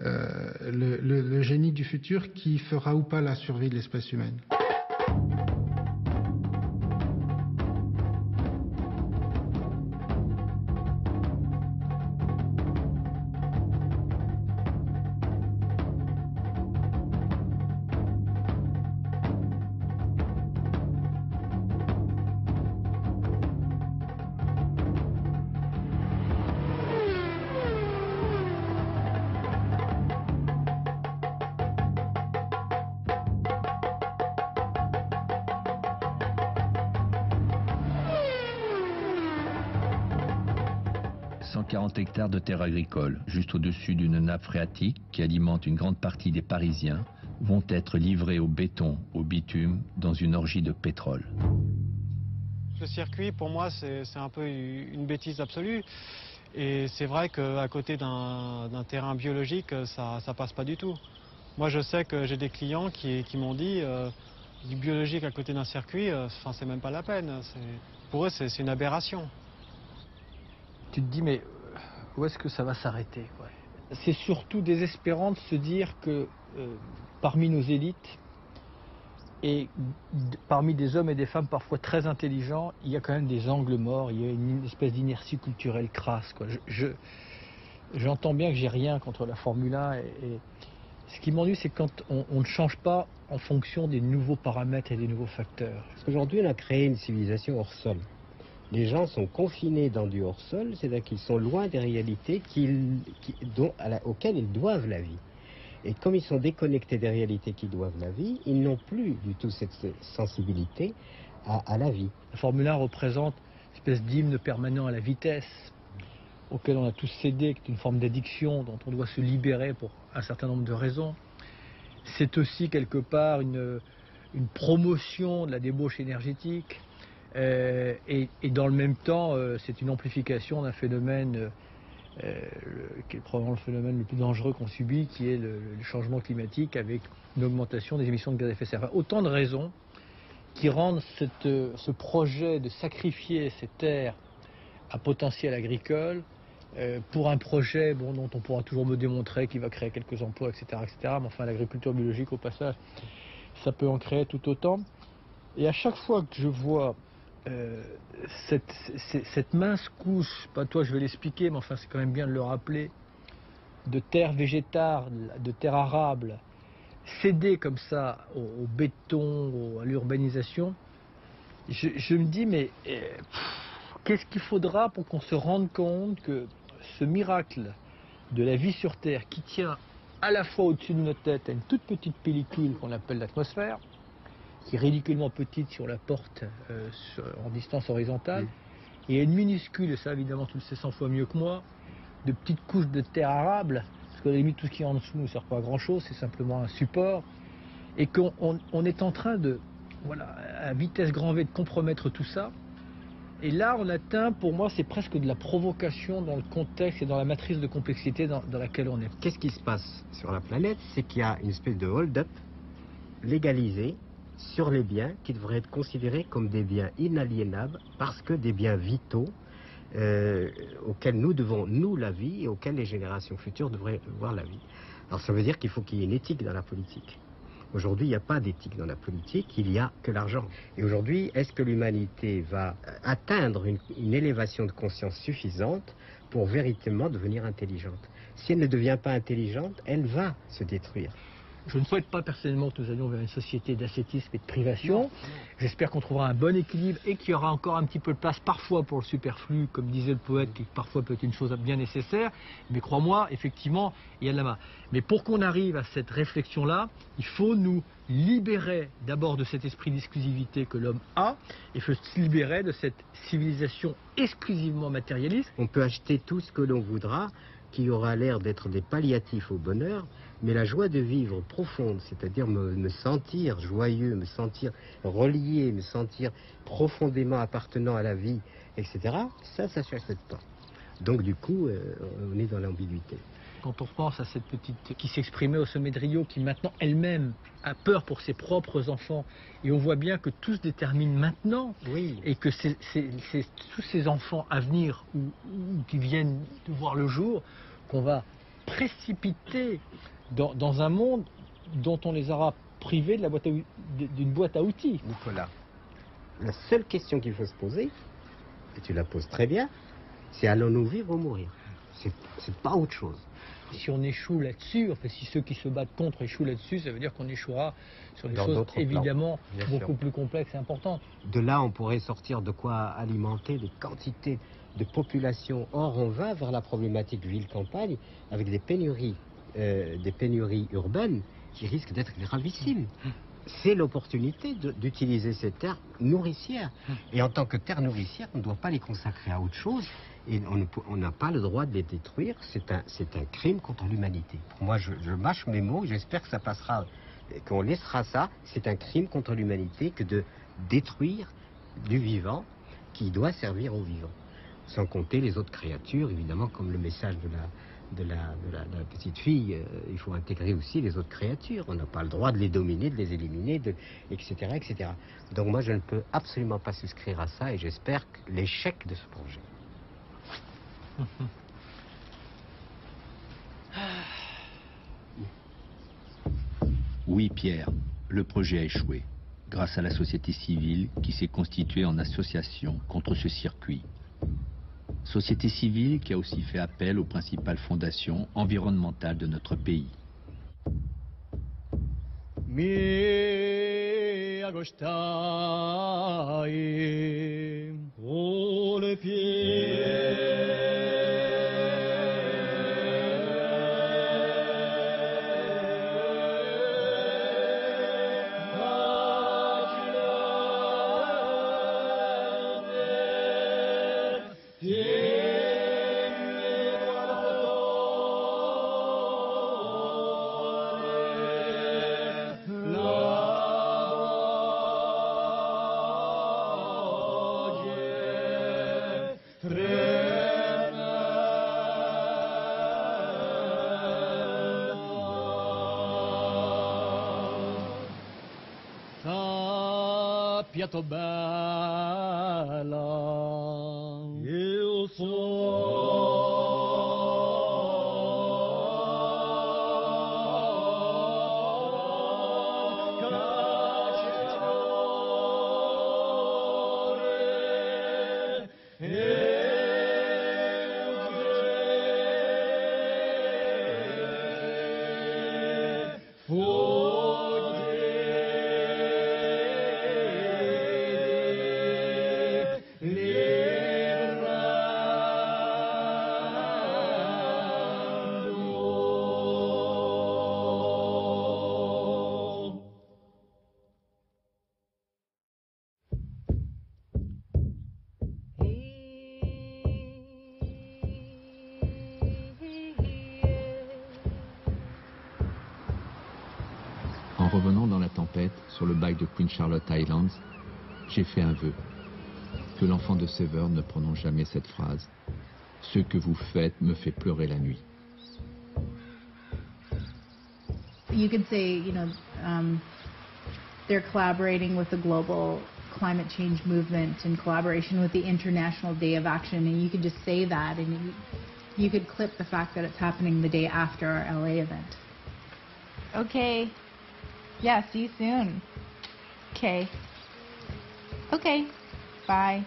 le génie du futur qui fera ou pas la survie de l'espèce humaine. Hectares de terres agricoles, juste au-dessus d'une nappe phréatique qui alimente une grande partie des Parisiens, vont être livrés au béton, au bitume, dans une orgie de pétrole. Le circuit, pour moi, c'est un peu une bêtise absolue. Et c'est vrai qu'à côté d'un terrain biologique, ça ne passe pas du tout. Moi, je sais que j'ai des clients qui m'ont dit du biologique à côté d'un circuit, c'est même pas la peine. Pour eux, c'est une aberration. Tu te dis, mais où est-ce que ça va s'arrêter? C'est surtout désespérant de se dire que parmi nos élites et parmi des hommes et des femmes parfois très intelligents, il y a quand même des angles morts, il y a une espèce d'inertie culturelle crasse. J'entends bien que j'ai rien contre la Formule 1. Et ce qui m'ennuie, c'est quand on ne change pas en fonction des nouveaux paramètres et des nouveaux facteurs. Aujourd'hui, on a créé une civilisation hors sol. Les gens sont confinés dans du hors-sol, c'est-à-dire qu'ils sont loin des réalités auxquelles ils doivent la vie. Et comme ils sont déconnectés des réalités qui doivent la vie, ils n'ont plus du tout cette sensibilité à la vie. La Formule 1 représente une espèce d'hymne permanent à la vitesse, auquel on a tous cédé, qui est une forme d'addiction dont on doit se libérer pour un certain nombre de raisons. C'est aussi quelque part une une promotion de la débauche énergétique et dans le même temps, c'est une amplification d'un phénomène qui est probablement le phénomène le plus dangereux qu'on subit, qui est le changement climatique avec une augmentation des émissions de gaz à effet de serre. Enfin, autant de raisons qui rendent ce projet de sacrifier ces terres à potentiel agricole pour un projet dont on pourra toujours me démontrer qu'il va créer quelques emplois, etc., etc. Mais enfin, l'agriculture biologique, au passage, ça peut en créer tout autant. Et à chaque fois que je vois cette mince couche, pas toi je vais l'expliquer, mais enfin c'est quand même bien de le rappeler, de terre végétale, de terre arable, cédée comme ça au béton, à l'urbanisation, je me dis mais qu'est-ce qu'il faudra pour qu'on se rende compte que ce miracle de la vie sur Terre qui tient à la fois au-dessus de notre tête à une toute petite pellicule qu'on appelle l'atmosphère, qui est ridiculement petite si on la porte en distance horizontale, et une minuscule, et ça évidemment tu le sais 100 fois mieux que moi, de petites couches de terre arable, parce qu'à la limite tout ce qui est en dessous ne sert pas à grand chose, c'est simplement un support, et qu'on est en train de, voilà, à vitesse grand V, de compromettre tout ça, et là on atteint, pour moi c'est presque de la provocation dans le contexte et dans la matrice de complexité dans laquelle on est. Qu'est-ce qui se passe sur la planète? C'est qu'il y a une espèce de hold-up légalisé sur les biens qui devraient être considérés comme des biens inaliénables parce que des biens vitaux auxquels nous devons, nous, la vie et auxquels les générations futures devraient voir la vie. Alors ça veut dire qu'il faut qu'il y ait une éthique dans la politique. Aujourd'hui, il n'y a pas d'éthique dans la politique, il n'y a que l'argent. Et aujourd'hui, est-ce que l'humanité va atteindre une élévation de conscience suffisante pour véritablement devenir intelligente? Si elle ne devient pas intelligente, elle va se détruire. Je ne souhaite pas personnellement que nous allions vers une société d'ascétisme et de privation. J'espère qu'on trouvera un bon équilibre et qu'il y aura encore un petit peu de place parfois pour le superflu, comme disait le poète, qui parfois peut être une chose bien nécessaire. Mais crois-moi, effectivement, il y a de la main. Mais pour qu'on arrive à cette réflexion-là, il faut nous libérer d'abord de cet esprit d'exclusivité que l'homme a. Il faut se libérer de cette civilisation exclusivement matérialiste. On peut acheter tout ce que l'on voudra, qui aura l'air d'être des palliatifs au bonheur. Mais la joie de vivre profonde, c'est-à-dire me sentir joyeux, me sentir relié, me sentir profondément appartenant à la vie, etc., ça ne s'achète pas. Donc du coup, on est dans l'ambiguïté. Quand on repense à cette petite qui s'exprimait au sommet de Rio, qui maintenant elle-même a peur pour ses propres enfants, et on voit bien que tout se détermine maintenant, oui. Et que tous ces enfants à venir ou qui viennent de voir le jour, qu'on va précipiter dans un monde dont on les aura privés d'une boîte à outils. Nicolas, la seule question qu'il faut se poser, et tu la poses très bien, c'est allons-nous vivre ou mourir? C'est pas autre chose. Si on échoue là-dessus, enfin, si ceux qui se battent contre échouent là-dessus, ça veut dire qu'on échouera sur des choses évidemment beaucoup plus complexes et importantes. De là, on pourrait sortir de quoi alimenter des quantités de population. Or, on va vers la problématique ville-campagne avec des pénuries urbaines qui risquent d'être gravissimes. C'est l'opportunité d'utiliser ces terres nourricières. Et en tant que terres nourricières, on ne doit pas les consacrer à autre chose. Et on n'a pas le droit de les détruire, c'est un crime contre l'humanité. Pour moi, je mâche mes mots, j'espère que ça passera, qu'on laissera ça. C'est un crime contre l'humanité que de détruire du vivant qui doit servir au vivant. Sans compter les autres créatures, évidemment, comme le message de la petite fille, il faut intégrer aussi les autres créatures. On n'a pas le droit de les dominer, de les éliminer, etc., etc. Donc moi, je ne peux absolument pas souscrire à ça et j'espère l'échec de ce projet. Oui, Pierre, le projet a échoué, grâce à la société civile qui s'est constituée en association contre ce circuit. Société civile qui a aussi fait appel aux principales fondations environnementales de notre pays. Pietro bella, io sono cacciatore e fuori. Sur le bail de Queen Charlotte Islands, j'ai fait un vœu. Que l'enfant de Severn ne prononce jamais cette phrase. Ce que vous faites me fait pleurer la nuit. You could say, you know, they're collaborating with the global climate change movement in collaboration with the International Day of Action, and you could just say that, and you could clip the fact that it's happening the day after our LA event. Okay. Yeah, see you soon. Okay. Okay. Bye.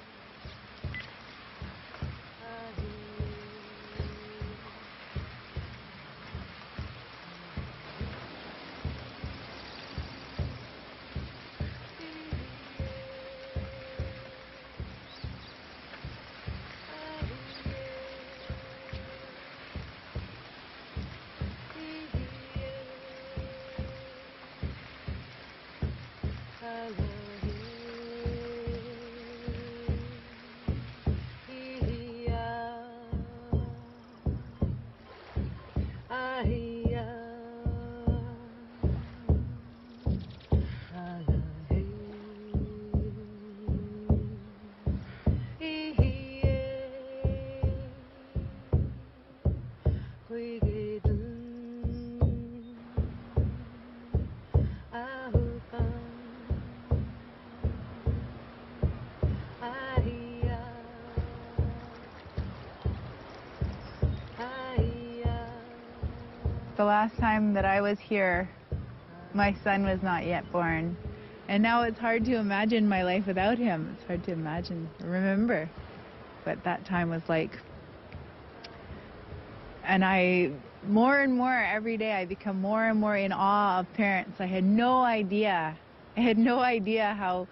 The last time that I was here, my son was not yet born. And now it's hard to imagine my life without him. It's hard to imagine, remember what that time was like. And I, more and more every day, I become more and more in awe of parents. I had no idea how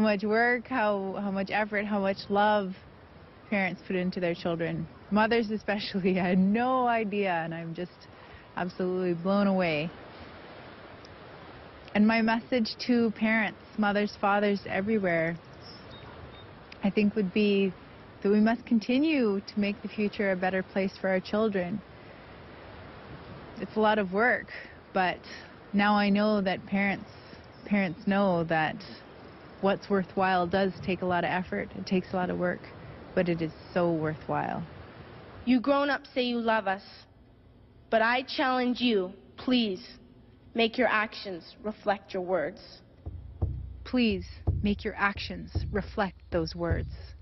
much work, how much effort, how much love parents put into their children. Mothers especially, I had no idea, and I'm just absolutely blown away. And my message to parents, mothers, fathers everywhere, I think would be that we must continue to make the future a better place for our children. It's a lot of work, but now I know that parents know that what's worthwhile does take a lot of effort, it takes a lot of work, but it is so worthwhile. You grown-ups say you love us. But I challenge you, please, make your actions reflect your words. Please, make your actions reflect those words.